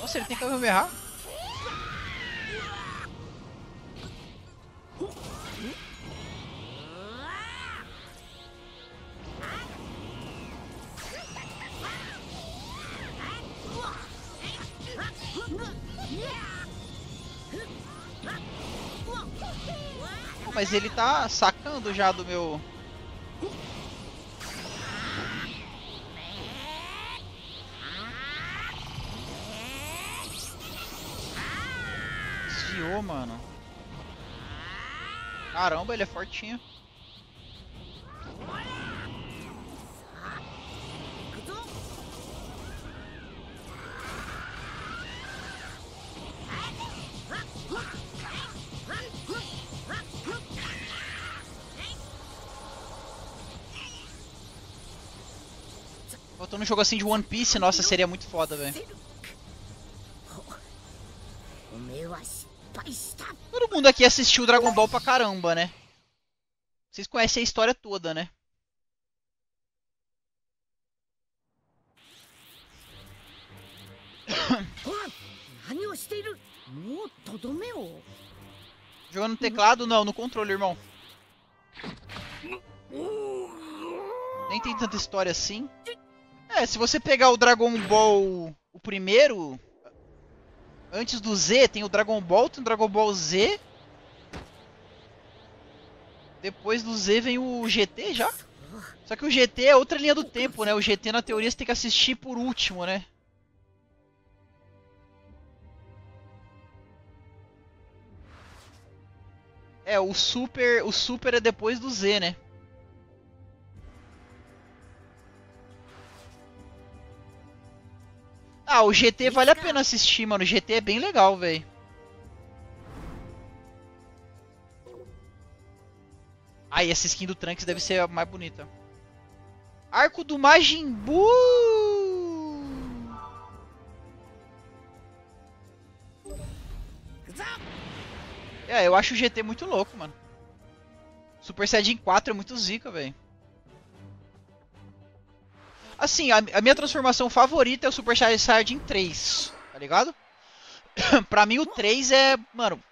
Nossa, ele tem que me errar. Mas ele tá sacando já do meu... Desviou, mano. Caramba, ele é fortinho. Um jogo assim de One Piece, nossa, seria muito foda, velho. Todo mundo aqui assistiu Dragon Ball pra caramba, né? Vocês conhecem a história toda, né? Jogando no teclado? Não, no controle, irmão. Nem tem tanta história assim. É, se você pegar o Dragon Ball, o primeiro, Antes do Z tem o Dragon Ball Z. Depois do Z vem o GT já. Só que o GT é outra linha do tempo, né? O GT na teoria você tem que assistir por último, né? É, o Super é depois do Z, né? Ah, o GT vale a pena assistir, mano. O GT é bem legal, velho. Ah, e essa skin do Trunks deve ser a mais bonita. Arco do Majin Buu! É, eu acho o GT muito louco, mano. Super Saiyajin 4 é muito zica, velho. Assim, a minha transformação favorita é o Super Saiyajin 3, tá ligado? Pra mim o 3 é, mano,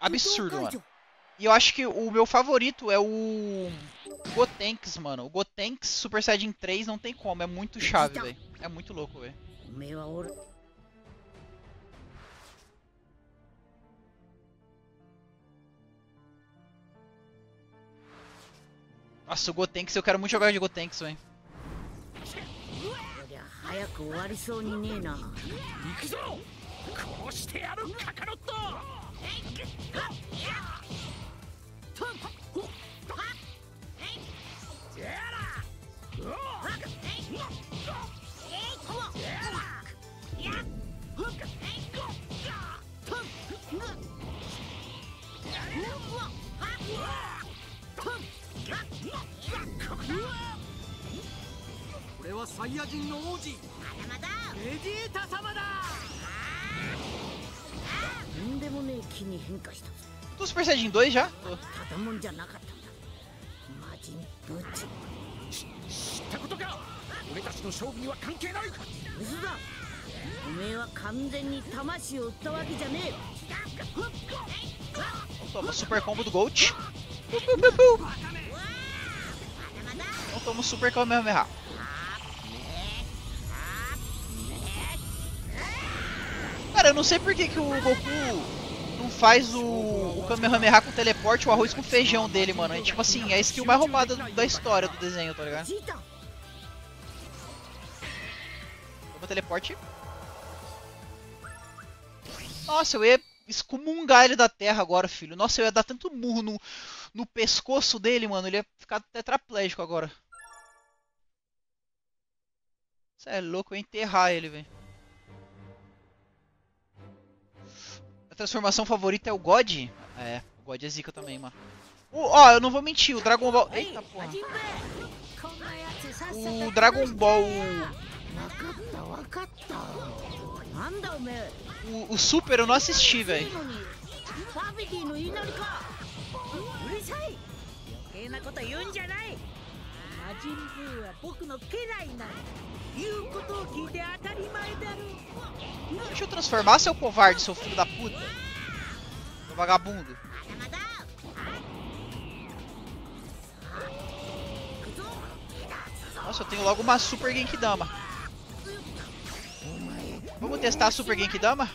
absurdo, mano. E eu acho que o meu favorito é o Gotenks, mano. O Gotenks Super Saiyajin 3 não tem como, é muito chave, velho. É muito louco, velho. Nossa, o Gotenks, eu quero muito jogar de Gotenks, velho. Tô Super Saiyajin 2 já? Tô. Toma o super combo do Gold. Não toma o super combo mesmo, errar. Cara, eu não sei por que, que o Goku não faz o Kamehameha com teleporte, o arroz com feijão dele, mano. É tipo assim, é a skill mais roubada da história do desenho, tá ligado? Toma teleporte. Nossa, eu ia excomungar ele da terra agora, filho. Nossa, eu ia dar tanto murro no pescoço dele, mano. Ele ia ficar tetraplégico agora. Você é louco, eu ia enterrar ele, velho. A transformação favorita é o God? É, o God é zica também, mano. Ó, eu não vou mentir, o Dragon Ball... Eita porra. O Dragon Ball... O Super eu não assisti, velho. Deixa eu transformar, seu covarde, seu filho da puta. Seu vagabundo. Nossa, eu tenho logo uma Super Genkidama. Vamos testar a Super Genkidama?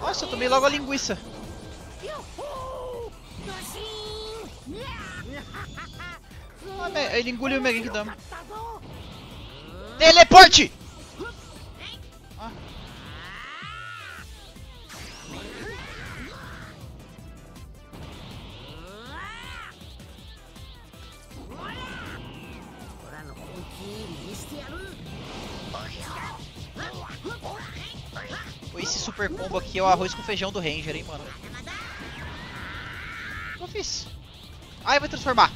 Nossa, eu tomei logo a linguiça. Ah, ele engoliu o Mega Genkidama. Teleporte! Ah. Esse super combo aqui é o arroz com feijão do Ranger, hein, mano. O que eu fiz? Ai, vai transformar.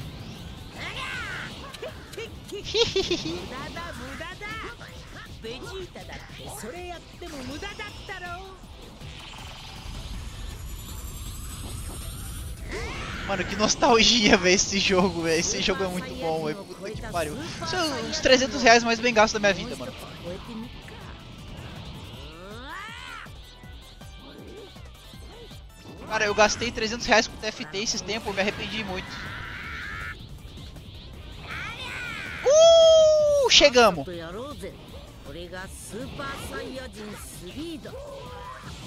Mano, que nostalgia, velho, esse jogo, velho. Esse jogo é muito bom, velho. Puta que pariu. Isso é uns R$300 mais bem gasto da minha vida, mano. Cara, eu gastei R$300 com TFT esses tempos, eu me arrependi muito. chegamos.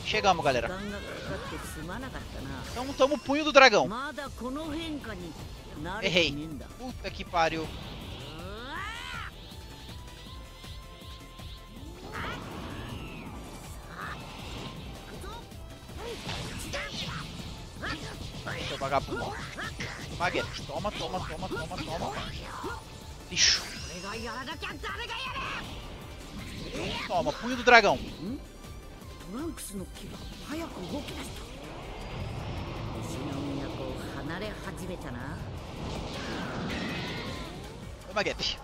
Chegamos, galera. Então estamos no punho do dragão. Errei. Puta que pariu. Seu vagabundo. Magueiro. Toma, toma, toma, toma, toma. Bicho. Toma, punho do dragão. Toma, Gep.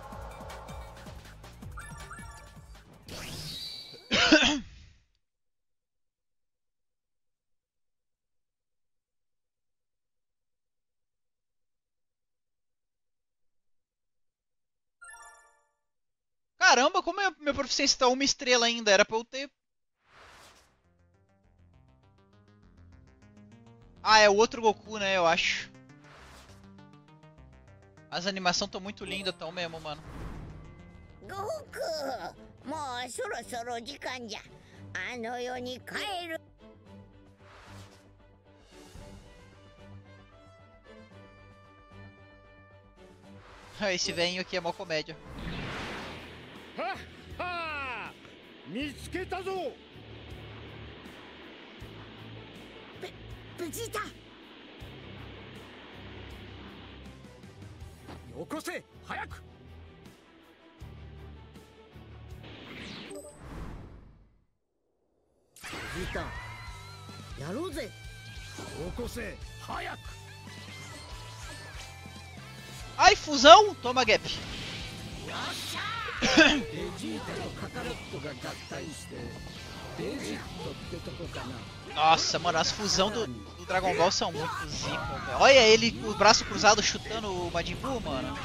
Caramba, como a minha proficiência tá uma estrela ainda, era pra eu ter... Ah, é o outro Goku, né, eu acho. As animações estão muito lindas, tão mesmo, mano. Esse velhinho aqui é mó comédia. Vegeta! Yokose, hayaku! Vegeta, yarou ze! Yokose, hayaku! Ai, fusão! Toma, Gap! Nossa, mano, as fusão do Dragon Ball são muito zica, velho. Olha ele com o braço cruzado chutando o Majin Buu, mano.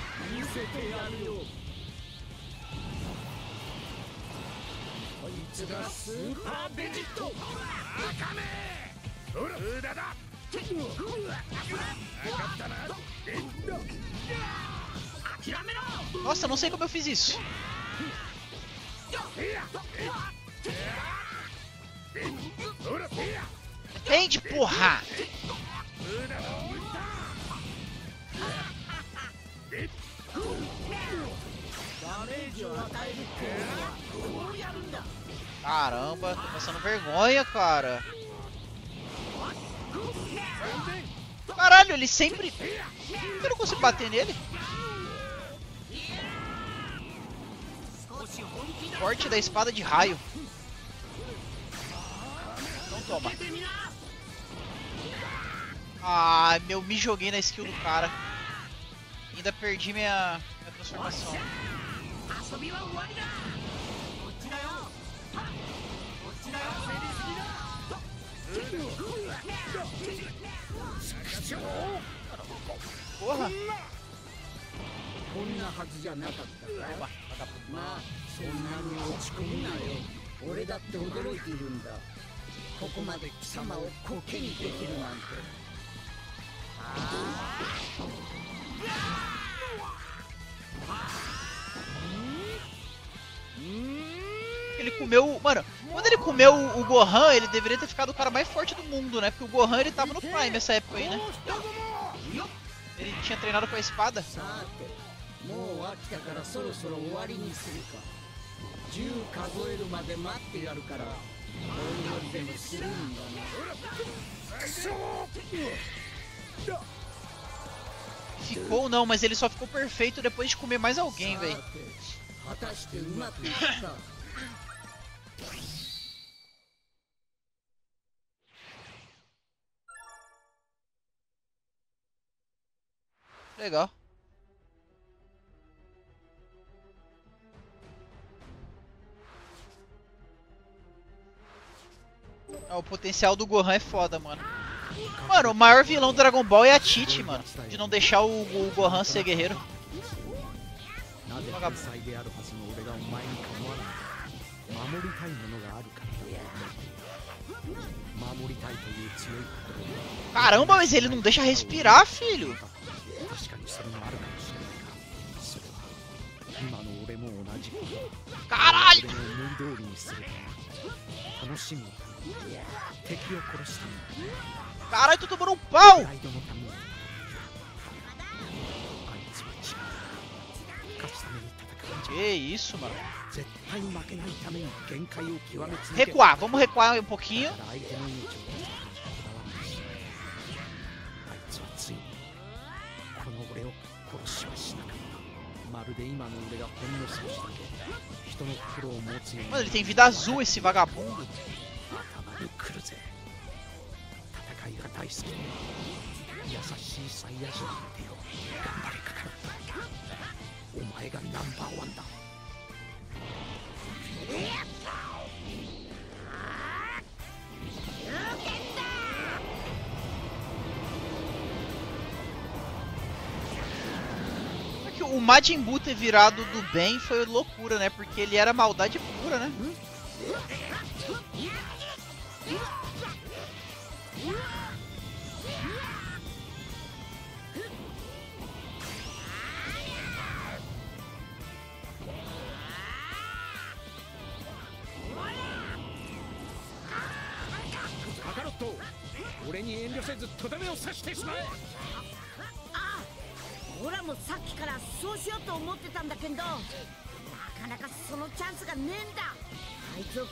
Nossa, não sei como eu fiz isso. Entende, porra! Caramba, tô passando vergonha, cara. Caralho, ele sempre... Eu não consigo bater nele. Corte da espada de raio. Então toma. Ah, meu, me joguei na skill do cara. Ainda perdi minha transformação. Porra! Ele comeu... Mano, quando ele comeu o Gohan, ele deveria ter ficado o cara mais forte do mundo, né? Porque o Gohan, ele tava no Prime nessa época aí, né? Ele tinha treinado com a espada. Ficou não, mas ele só ficou perfeito depois de comer mais alguém, velho. Legal. Ah, o potencial do Gohan é foda, mano. Mano, o maior vilão do Dragon Ball é a Titi, mano. De não deixar o Gohan ser guerreiro. Caramba, mas ele não deixa respirar, filho. Caralho! Caralho, tô tomando um pau! Que isso, mano? Recuar, vamos recuar um pouquinho. Mano, ele tem vida azul, esse vagabundo. O Majin Buu ter virado do bem foi loucura, né? Porque ele era maldade pura, né?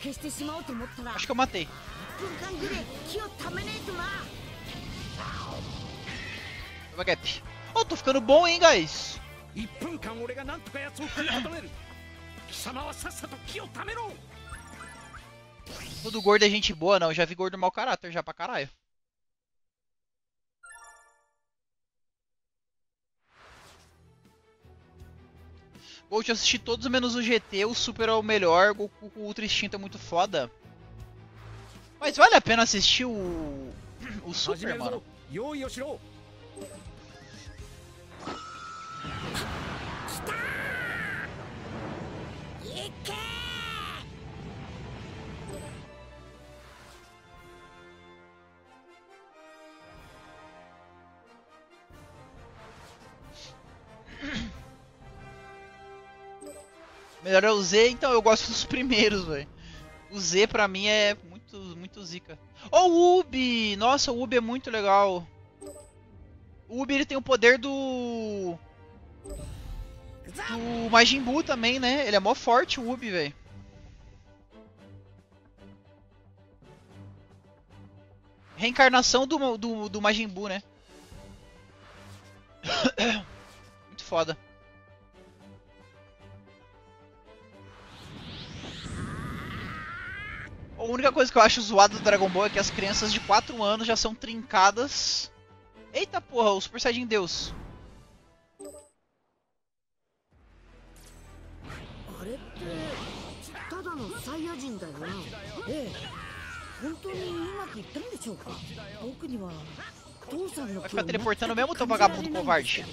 Acho que eu matei. Oh, tô ficando bom, hein, guys? Tudo gordo é gente boa, não. Eu já vi gordo mau caráter já pra caralho. Gold eu assisti todos menos o GT, o Super é o melhor, o Goku com o Ultra Instinto é muito foda. Mas vale a pena assistir o Super, mano. Melhor é o Z, então eu gosto dos primeiros, velho. O Z pra mim é muito zica. Oh, o Ubi! Nossa, o Ubi é muito legal. O Ubi, ele tem o poder do Majin Buu também, né? Ele é mó forte, o Ubi, velho. Reencarnação do Majin Buu, né? Muito foda. A única coisa que eu acho zoado do Dragon Ball é que as crianças de 4 anos já são trincadas. Eita porra, o Super Saiyajin Deus. Vai ficar teleportando mesmo, teu vagabundo covarde?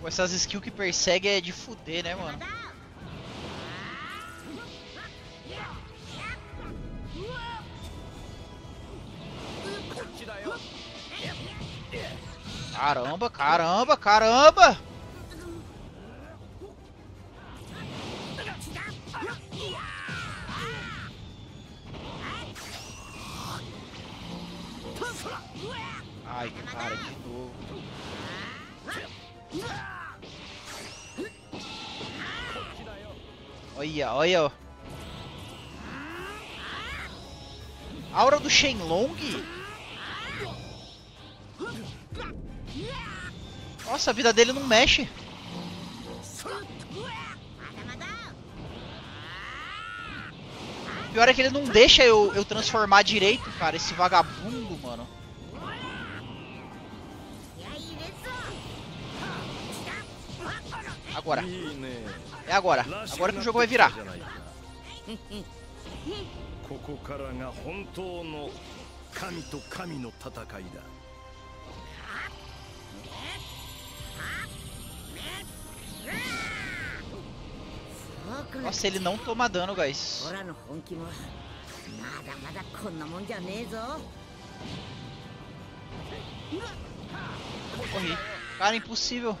Pô, essas skills que persegue é de fuder, né, mano? Caramba, caramba, caramba! Ai, cara, de novo. Olha, olha. Aura do Shenlong? Nossa, a vida dele não mexe. O pior é que ele não deixa eu transformar direito, cara. Esse vagabundo, mano. Agora. É agora. Agora que o jogo vai virar. Nossa, ele não toma dano, guys. Corri. Cara, impossível.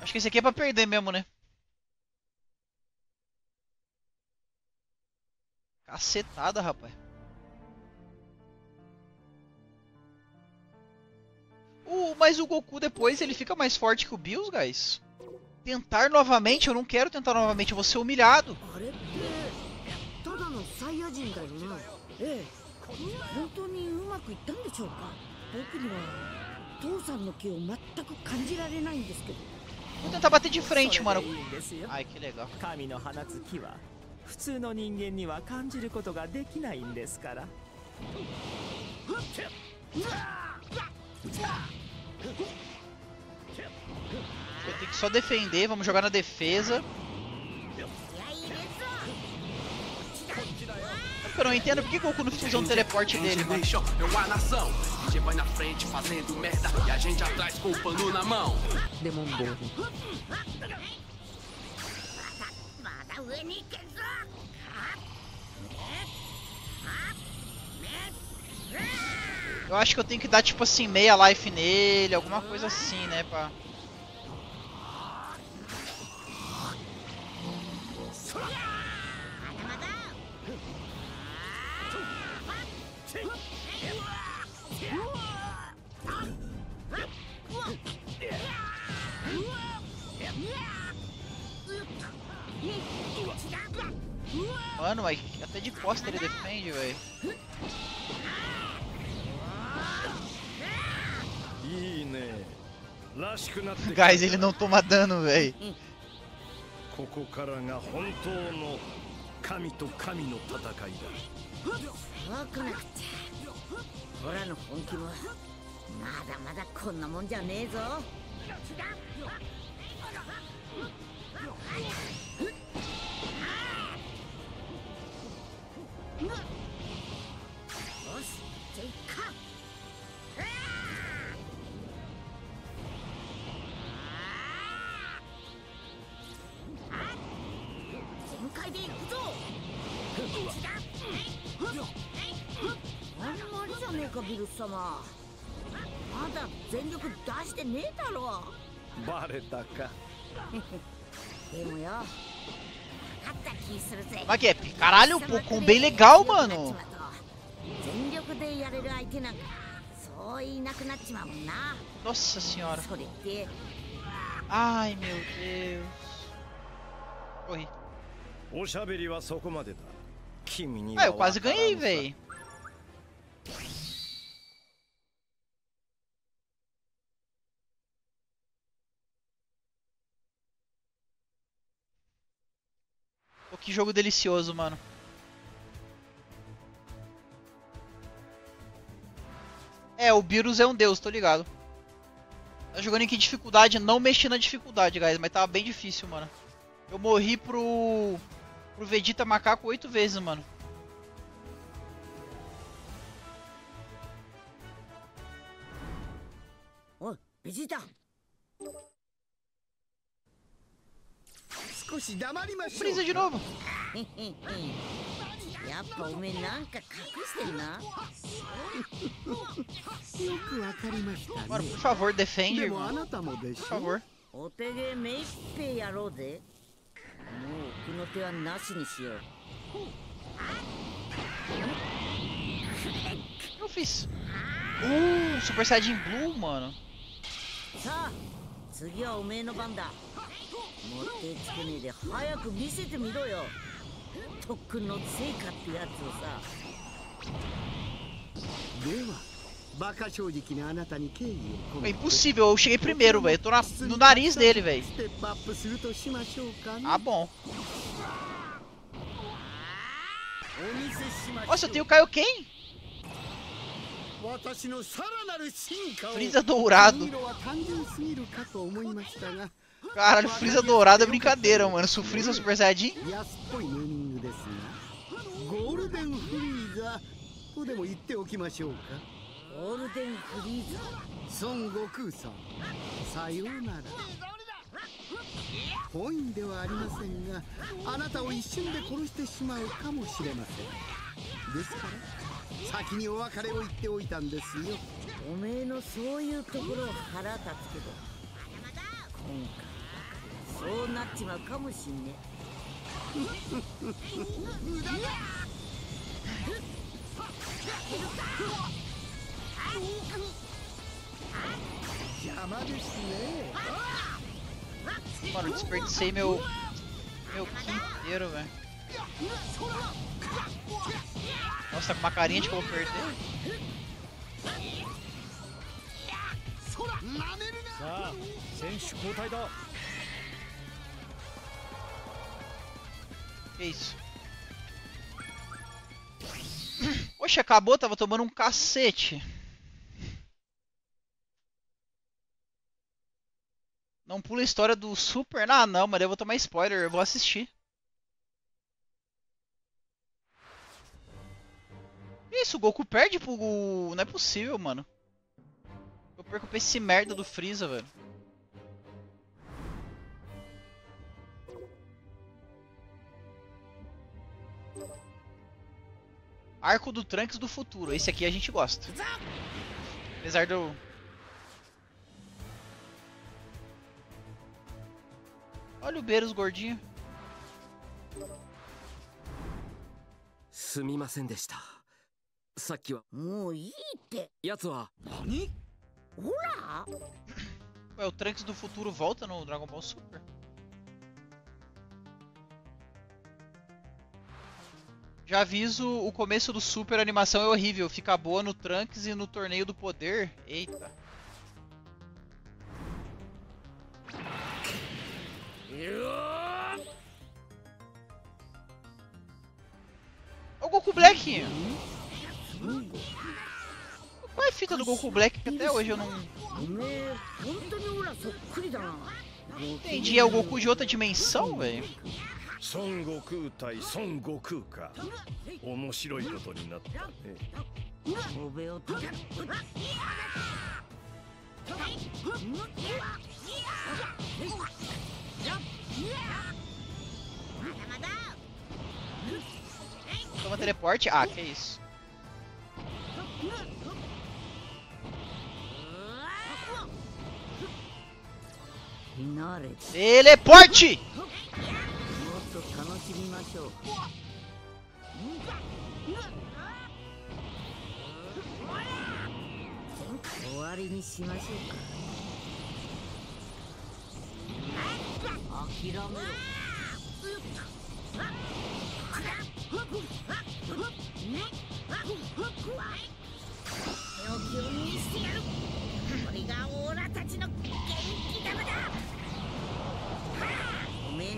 Acho que esse aqui é pra perder mesmo, né? Cacetada, rapaz. Mas o Goku depois, ele fica mais forte que o Bills, guys. Tentar novamente? Eu não quero tentar novamente, eu vou ser humilhado. Vou tentar bater de frente, mano. Ai, que legal. Eu tenho que só defender, vamos jogar na defesa. Eu não entendo por que o Goku não fez um teleporte dele, mano. Eu acho que eu tenho que dar tipo assim meia life nele, alguma coisa assim, né, pá. Mano, mas até de costa ele defende, velho. Guys, ele não toma dano, velho. Magep, caralho, pô, com bem legal, mano. Nossa senhora. Ai, meu Deus. Corri. Ah, eu quase ganhei, véi. Pô, que jogo delicioso, mano. É, o Beerus é um deus, tô ligado. Tá jogando em que dificuldade? Não mexi na dificuldade, guys, mas tava bem difícil, mano. Eu morri pro Vegeta Macaco 8 vezes, mano. Ô, Vegeta! Freeza de novo! Mano, por favor, defende, irmão. Por favor. Eu fiz. Super Saiyajin Blue, mano. É impossível, eu cheguei primeiro, velho. Tô no nariz dele, velho. Ah, bom. Nossa, eu tenho o Kaioken. Freeza dourado. Caralho, Freeza dourado é brincadeira, mano. Se o Freeza Super Saiyajin. 本意ではありませんが、あなたを一瞬で殺してしまうかもしれません。ですから先にお別れを言っておいたんですよ。おめえのそういうところ腹立つけど、今回そうなっちまうかもしんねMano, desperdicei meu ki inteiro, velho. Nossa, com uma carinha de que eu vou perder. Que isso? Oxe, acabou, tava tomando um cacete. Não pula a história do Super? Ah, não, mas eu vou tomar spoiler, eu vou assistir. Que isso, o Goku perde pro... Não é possível, mano. Eu perco pra esse merda do Freeza, velho. Arco do Trunks do futuro. Esse aqui a gente gosta. Apesar do... Olha o Beerus gordinho. Sumimasen deshita. Saki wa... Mou ii te. Yatsu wa... Nani? Ura! Ué, o Trunks do futuro volta no Dragon Ball Super? Já aviso, o começo do Super, a animação é horrível. Fica boa no Trunks e no Torneio do Poder. Eita. É o Goku Black! Qual é a fita do Goku Black que até hoje eu não... Entendi, é o Goku de outra dimensão, velho? Son Goku tai Son Goku ka. Omoshiroi koto ni natta ne. Toma teleporte? Ah, que isso? Teleporte!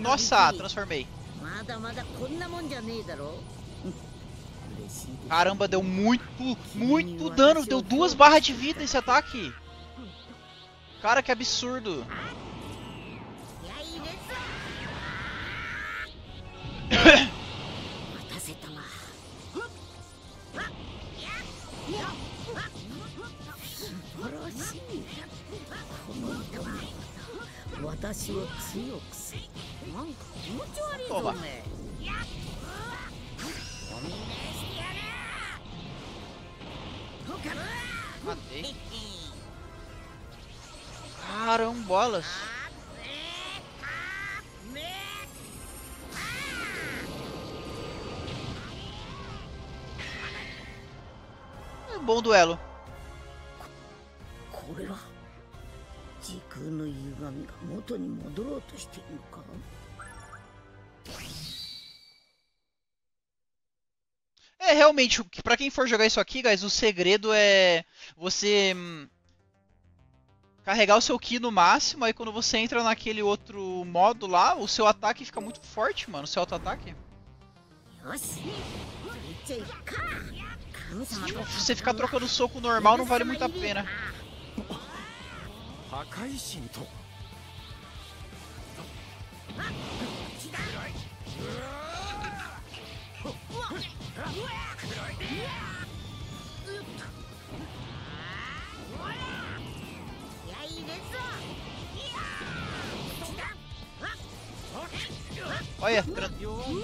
Nossa, transformei. Caramba, deu muito dano. Deu 2 barras de vida esse ataque. Cara, que absurdo. Toma. Matei. Carambolas. É um bom duelo. É, realmente, pra quem for jogar isso aqui, guys, o segredo é você carregar o seu ki no máximo, aí quando você entra naquele outro modo lá, o seu ataque fica muito forte, mano, o seu auto-ataque. Tipo, você ficar trocando soco normal não vale muito a pena. Olha, tranquilo.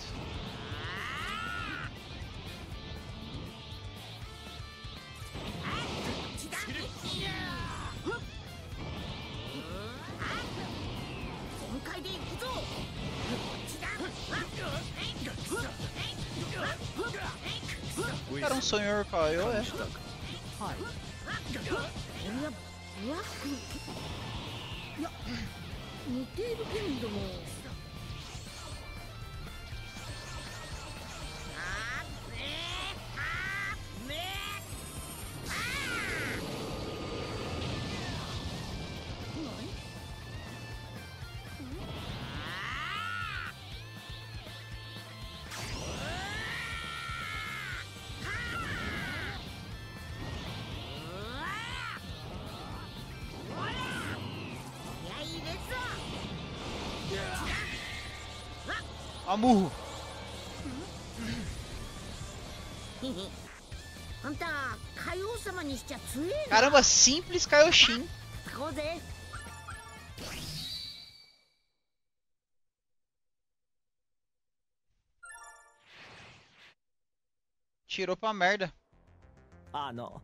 Era um sonhador, cara, eu é. Amurro. Caramba, simples Kaioshin. Tirou pra merda. Ah, não.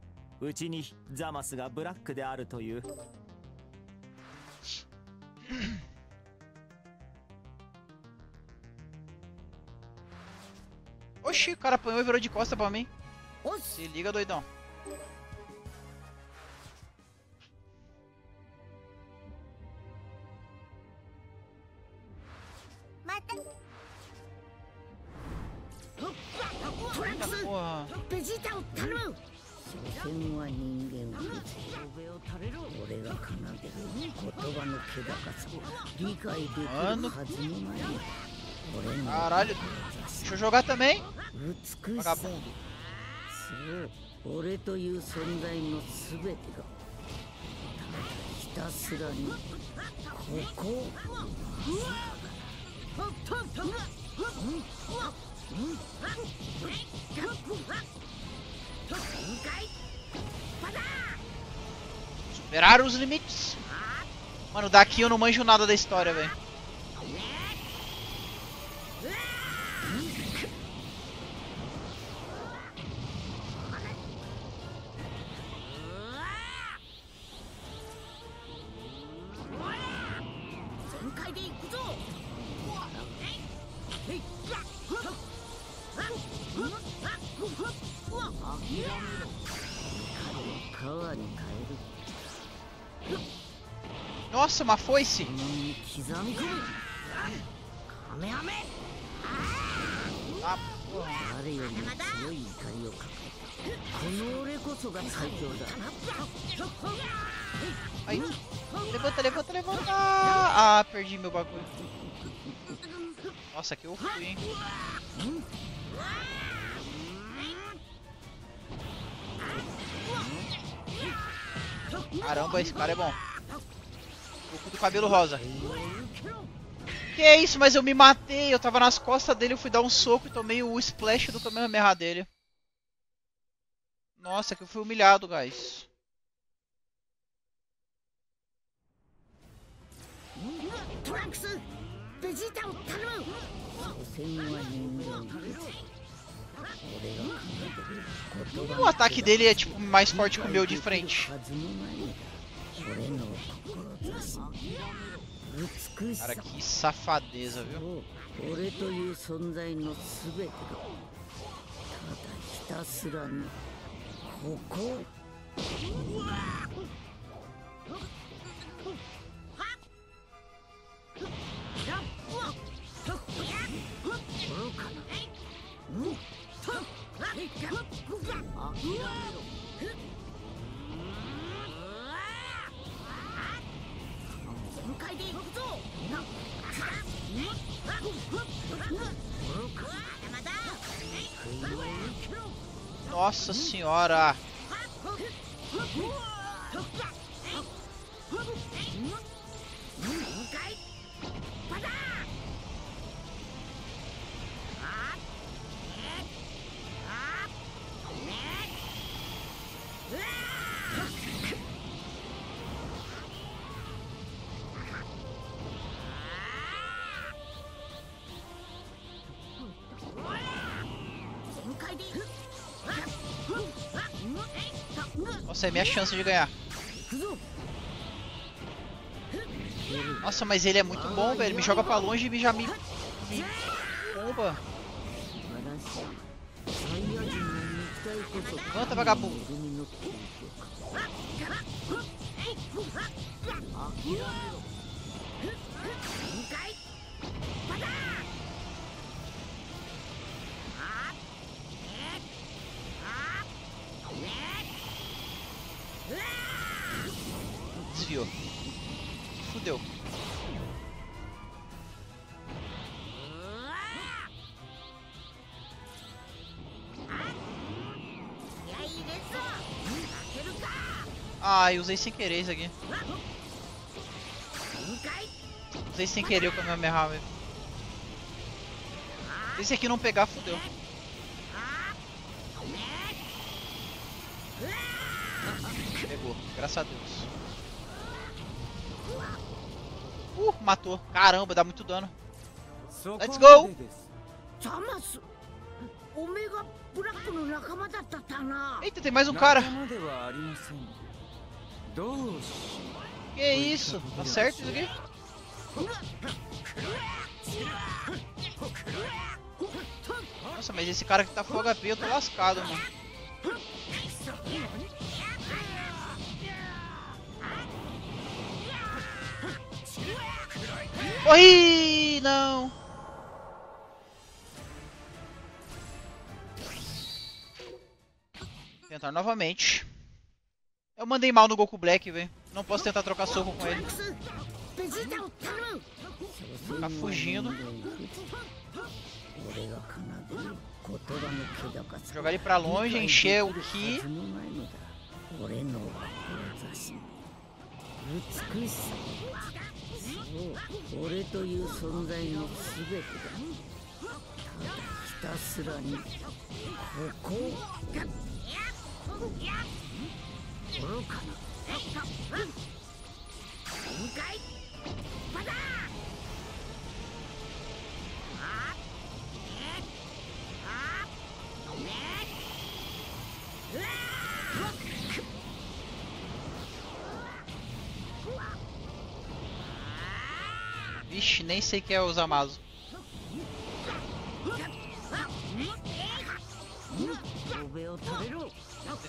Oxi, o cara apanhou e virou de costa pra mim. Se liga, doidão. Porra. Mano. Caralho. Deixa eu jogar também. Vagabundo. Superaram os limites. Mano, daqui eu não manjo nada da história, velho. Nossa, uma foice. Ah, ai, levanta, levanta, levanta. Ah, perdi meu bagulho. Nossa, que eu fui, hein. Caramba, esse cara é bom. Goku do cabelo rosa. Que é isso, mas eu me matei. Eu tava nas costas dele, eu fui dar um soco e tomei o splash do Kamehameha dele. Nossa, que eu fui humilhado, guys. Trunks, Vegeta, o ataque dele é tipo mais forte que o meu de frente. Cara, que safadeza, viu? Nossa senhora! Nossa, é minha chance de ganhar. Nossa, mas ele é muito bom, velho. Me joga pra longe e já me bomba. Levanta, vagabundo. Desviou. Fudeu. Ai, usei sem querer isso aqui. Usei sem querer o Kamehameha. Se esse aqui não pegar, fudeu. Pegou, graças a Deus. Matou. Caramba, dá muito dano. Let's go! Eita, tem mais um cara. Que isso? Tá certo isso aqui? Nossa, mas esse cara que tá full HP, eu tô lascado, mano. Oi, não. Tentar novamente. Eu mandei mal no Goku Black, velho. Não posso tentar trocar soco com ele. Tá fugindo. Jogar ele pra longe, encher o Ki. Vixe, nem sei que é os Amazo.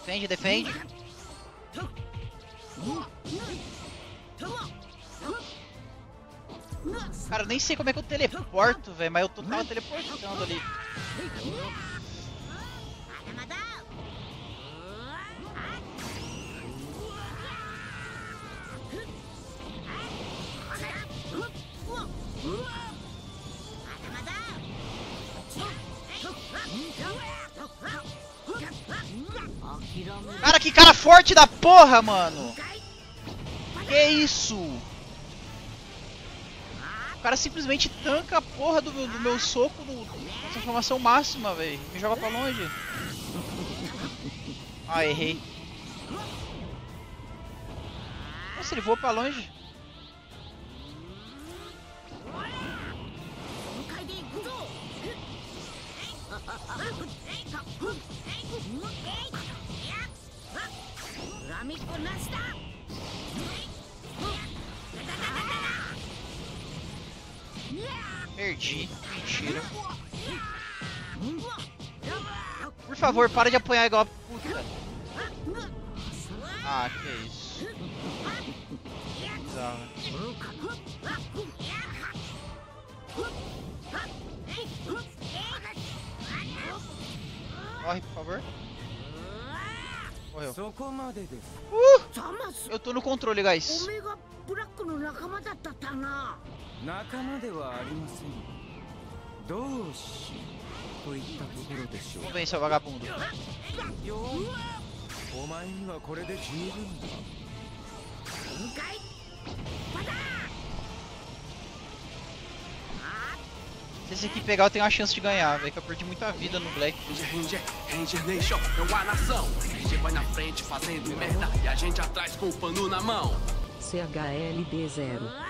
Defende, defende. Cara, eu nem sei como é que eu teleporto, velho, mas eu tava teleportando ali. Cara, que cara forte da porra, mano! Que isso? O cara simplesmente tanca a porra do meu soco na transformação máxima, velho. Me joga pra longe. Ah, errei. Nossa, ele voa pra longe. Perdi, mentira. Por favor, para de apanhar igual a puta. Ah, que isso. Corre, por favor. Morreu. Eu tô no controle, guys. Vamos ver, seu vagabundo. Se esse aqui pegar, eu tenho uma chance de ganhar, velho, que eu perdi muita vida no Black. Ranger Nation é uma nação. Ranger vai na frente fazendo merda e a gente atrás com o pano na mão. CHLD0.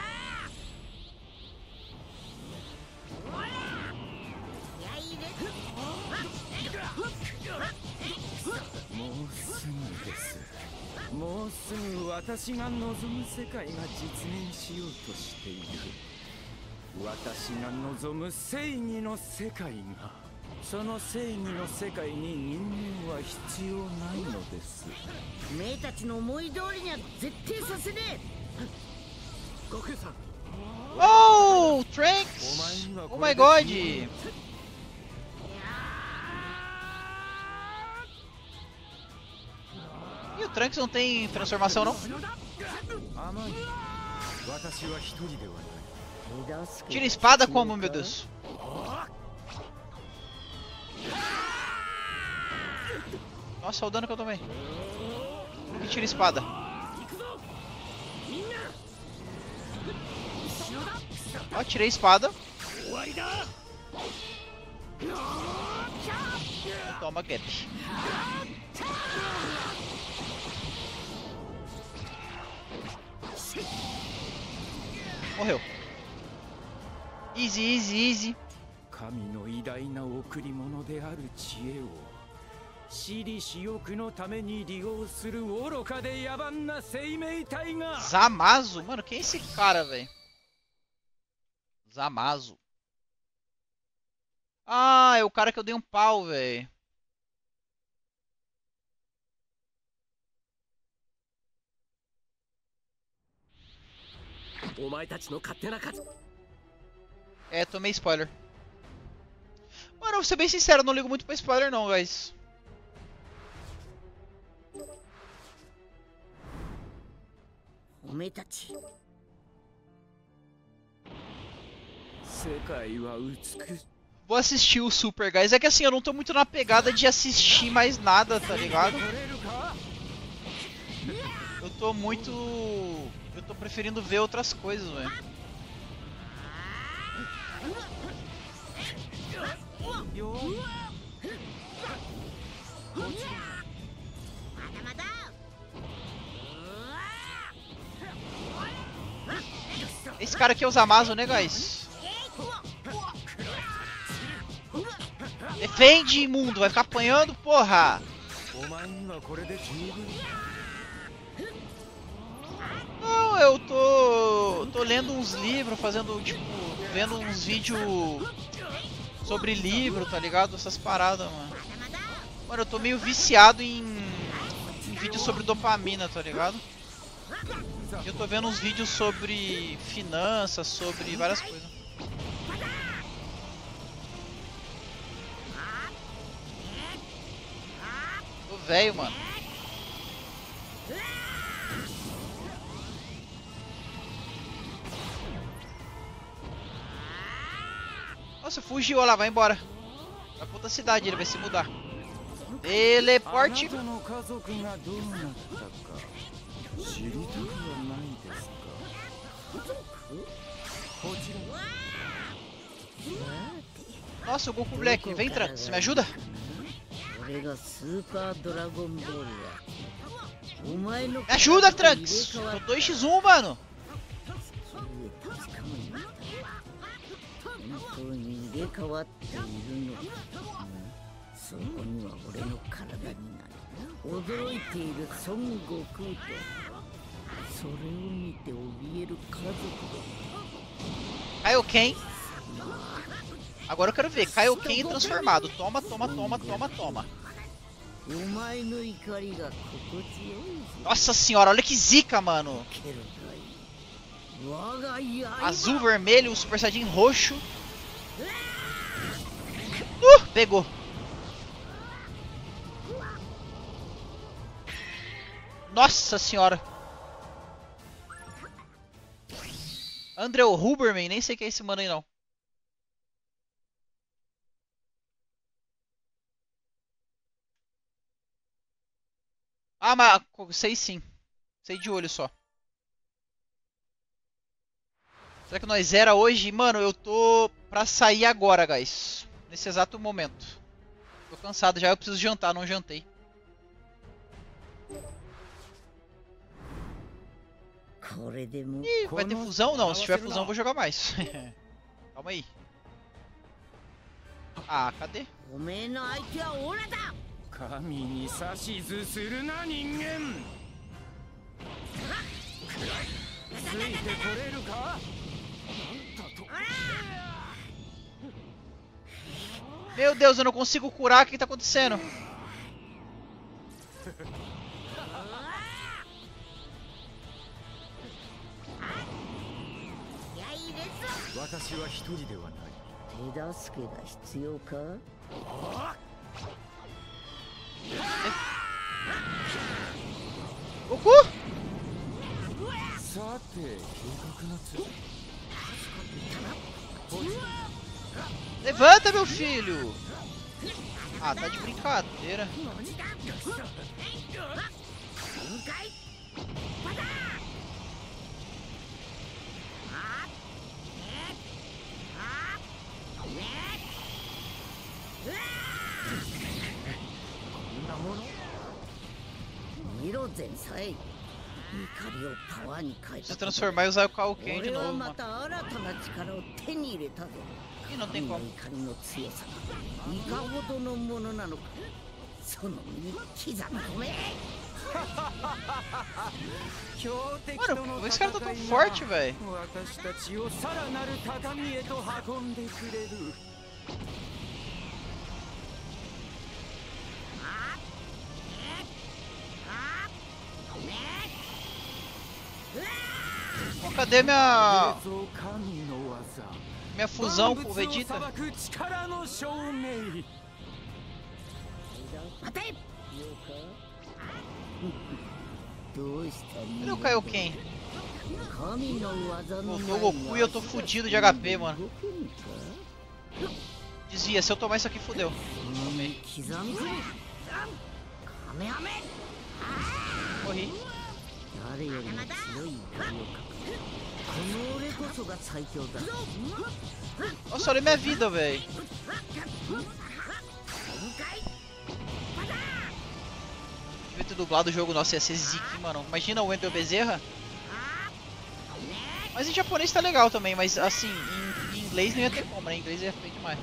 Oh, Trunks! Oh my god! E o Trunks não tem transformação, não? Tira a espada como, meu Deus? Nossa, olha o dano que eu tomei. E tira a espada. Ó, tirei a espada. Toma, gap. Morreu. Easy, easy, easy. Zamasu? Mano, quem é esse cara, velho? Zamasu. Ah, é o cara que eu dei um pau, velho. É, tomei spoiler. Mano, eu vou ser bem sincero, eu não ligo muito pra spoiler não, guys. Vou assistir o Super, guys. É que assim, eu não tô muito na pegada de assistir mais nada, tá ligado? Eu tô muito... eu tô preferindo ver outras coisas, velho. Esse cara aqui é o Zamasu, né, guys? Defende, imundo! Vai ficar apanhando, porra! Não, eu tô lendo uns livros, fazendo, tipo, vendo uns vídeos sobre livro, tá ligado? Essas paradas, mano. Mano, eu tô meio viciado em vídeos sobre dopamina, tá ligado? Eu tô vendo uns vídeos sobre finanças, sobre várias coisas. Tô velho, mano. Nossa, fugiu, olha lá, vai embora. Vai pra outra cidade, ele vai se mudar. Teleporte! Nossa, o Goku Black, vem, Trunks, me ajuda? Me ajuda, Trunks! Tô 2x1, mano! Kaioken. Agora eu quero ver Kaioken transformado. Toma, toma, toma, toma, toma. Nossa senhora, olha que zica, mano. Azul, vermelho, Super Saiyajin roxo. Pegou. Nossa senhora. André Huberman, nem sei quem é esse mano aí não. Ah, mas sei sim. Sei de olho só. Será que nós zera hoje? Mano, eu tô pra sair agora, guys. Nesse exato momento. Tô cansado já, eu preciso jantar, não jantei. Ih, vai ter fusão? Não, se tiver fusão eu vou jogar mais. Calma aí. Ah, cadê? Meu Deus, eu não consigo curar. O que tá acontecendo? Goku? Levanta, meu filho! Ah, tá de brincadeira. Se transformar e usar o Kaoken de novo, mano. Ih, não tem como. Mano, esse cara tá tão forte, velho. Cadê minha fusão com o Vegeta? Cadê o Kaioken? Voltou o Goku e eu tô fudido de HP, mano. Dizia, se eu tomar isso aqui, fudeu. Tomei. Corri. Nossa, olha minha vida, velho. Devia ter dublado o jogo, nossa, ia ser zique, mano. Imagina o Wendel Bezerra. Mas em japonês tá legal também, mas assim, em inglês não ia ter como, né? Em inglês ia feio demais.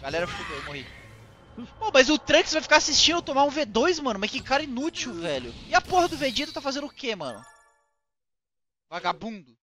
Galera, fudeu, eu morri. Pô, mas o Trunks vai ficar assistindo eu tomar um V2, mano? Mas que cara inútil, velho. E a porra do Vegeta tá fazendo o quê, mano? Vagabundo.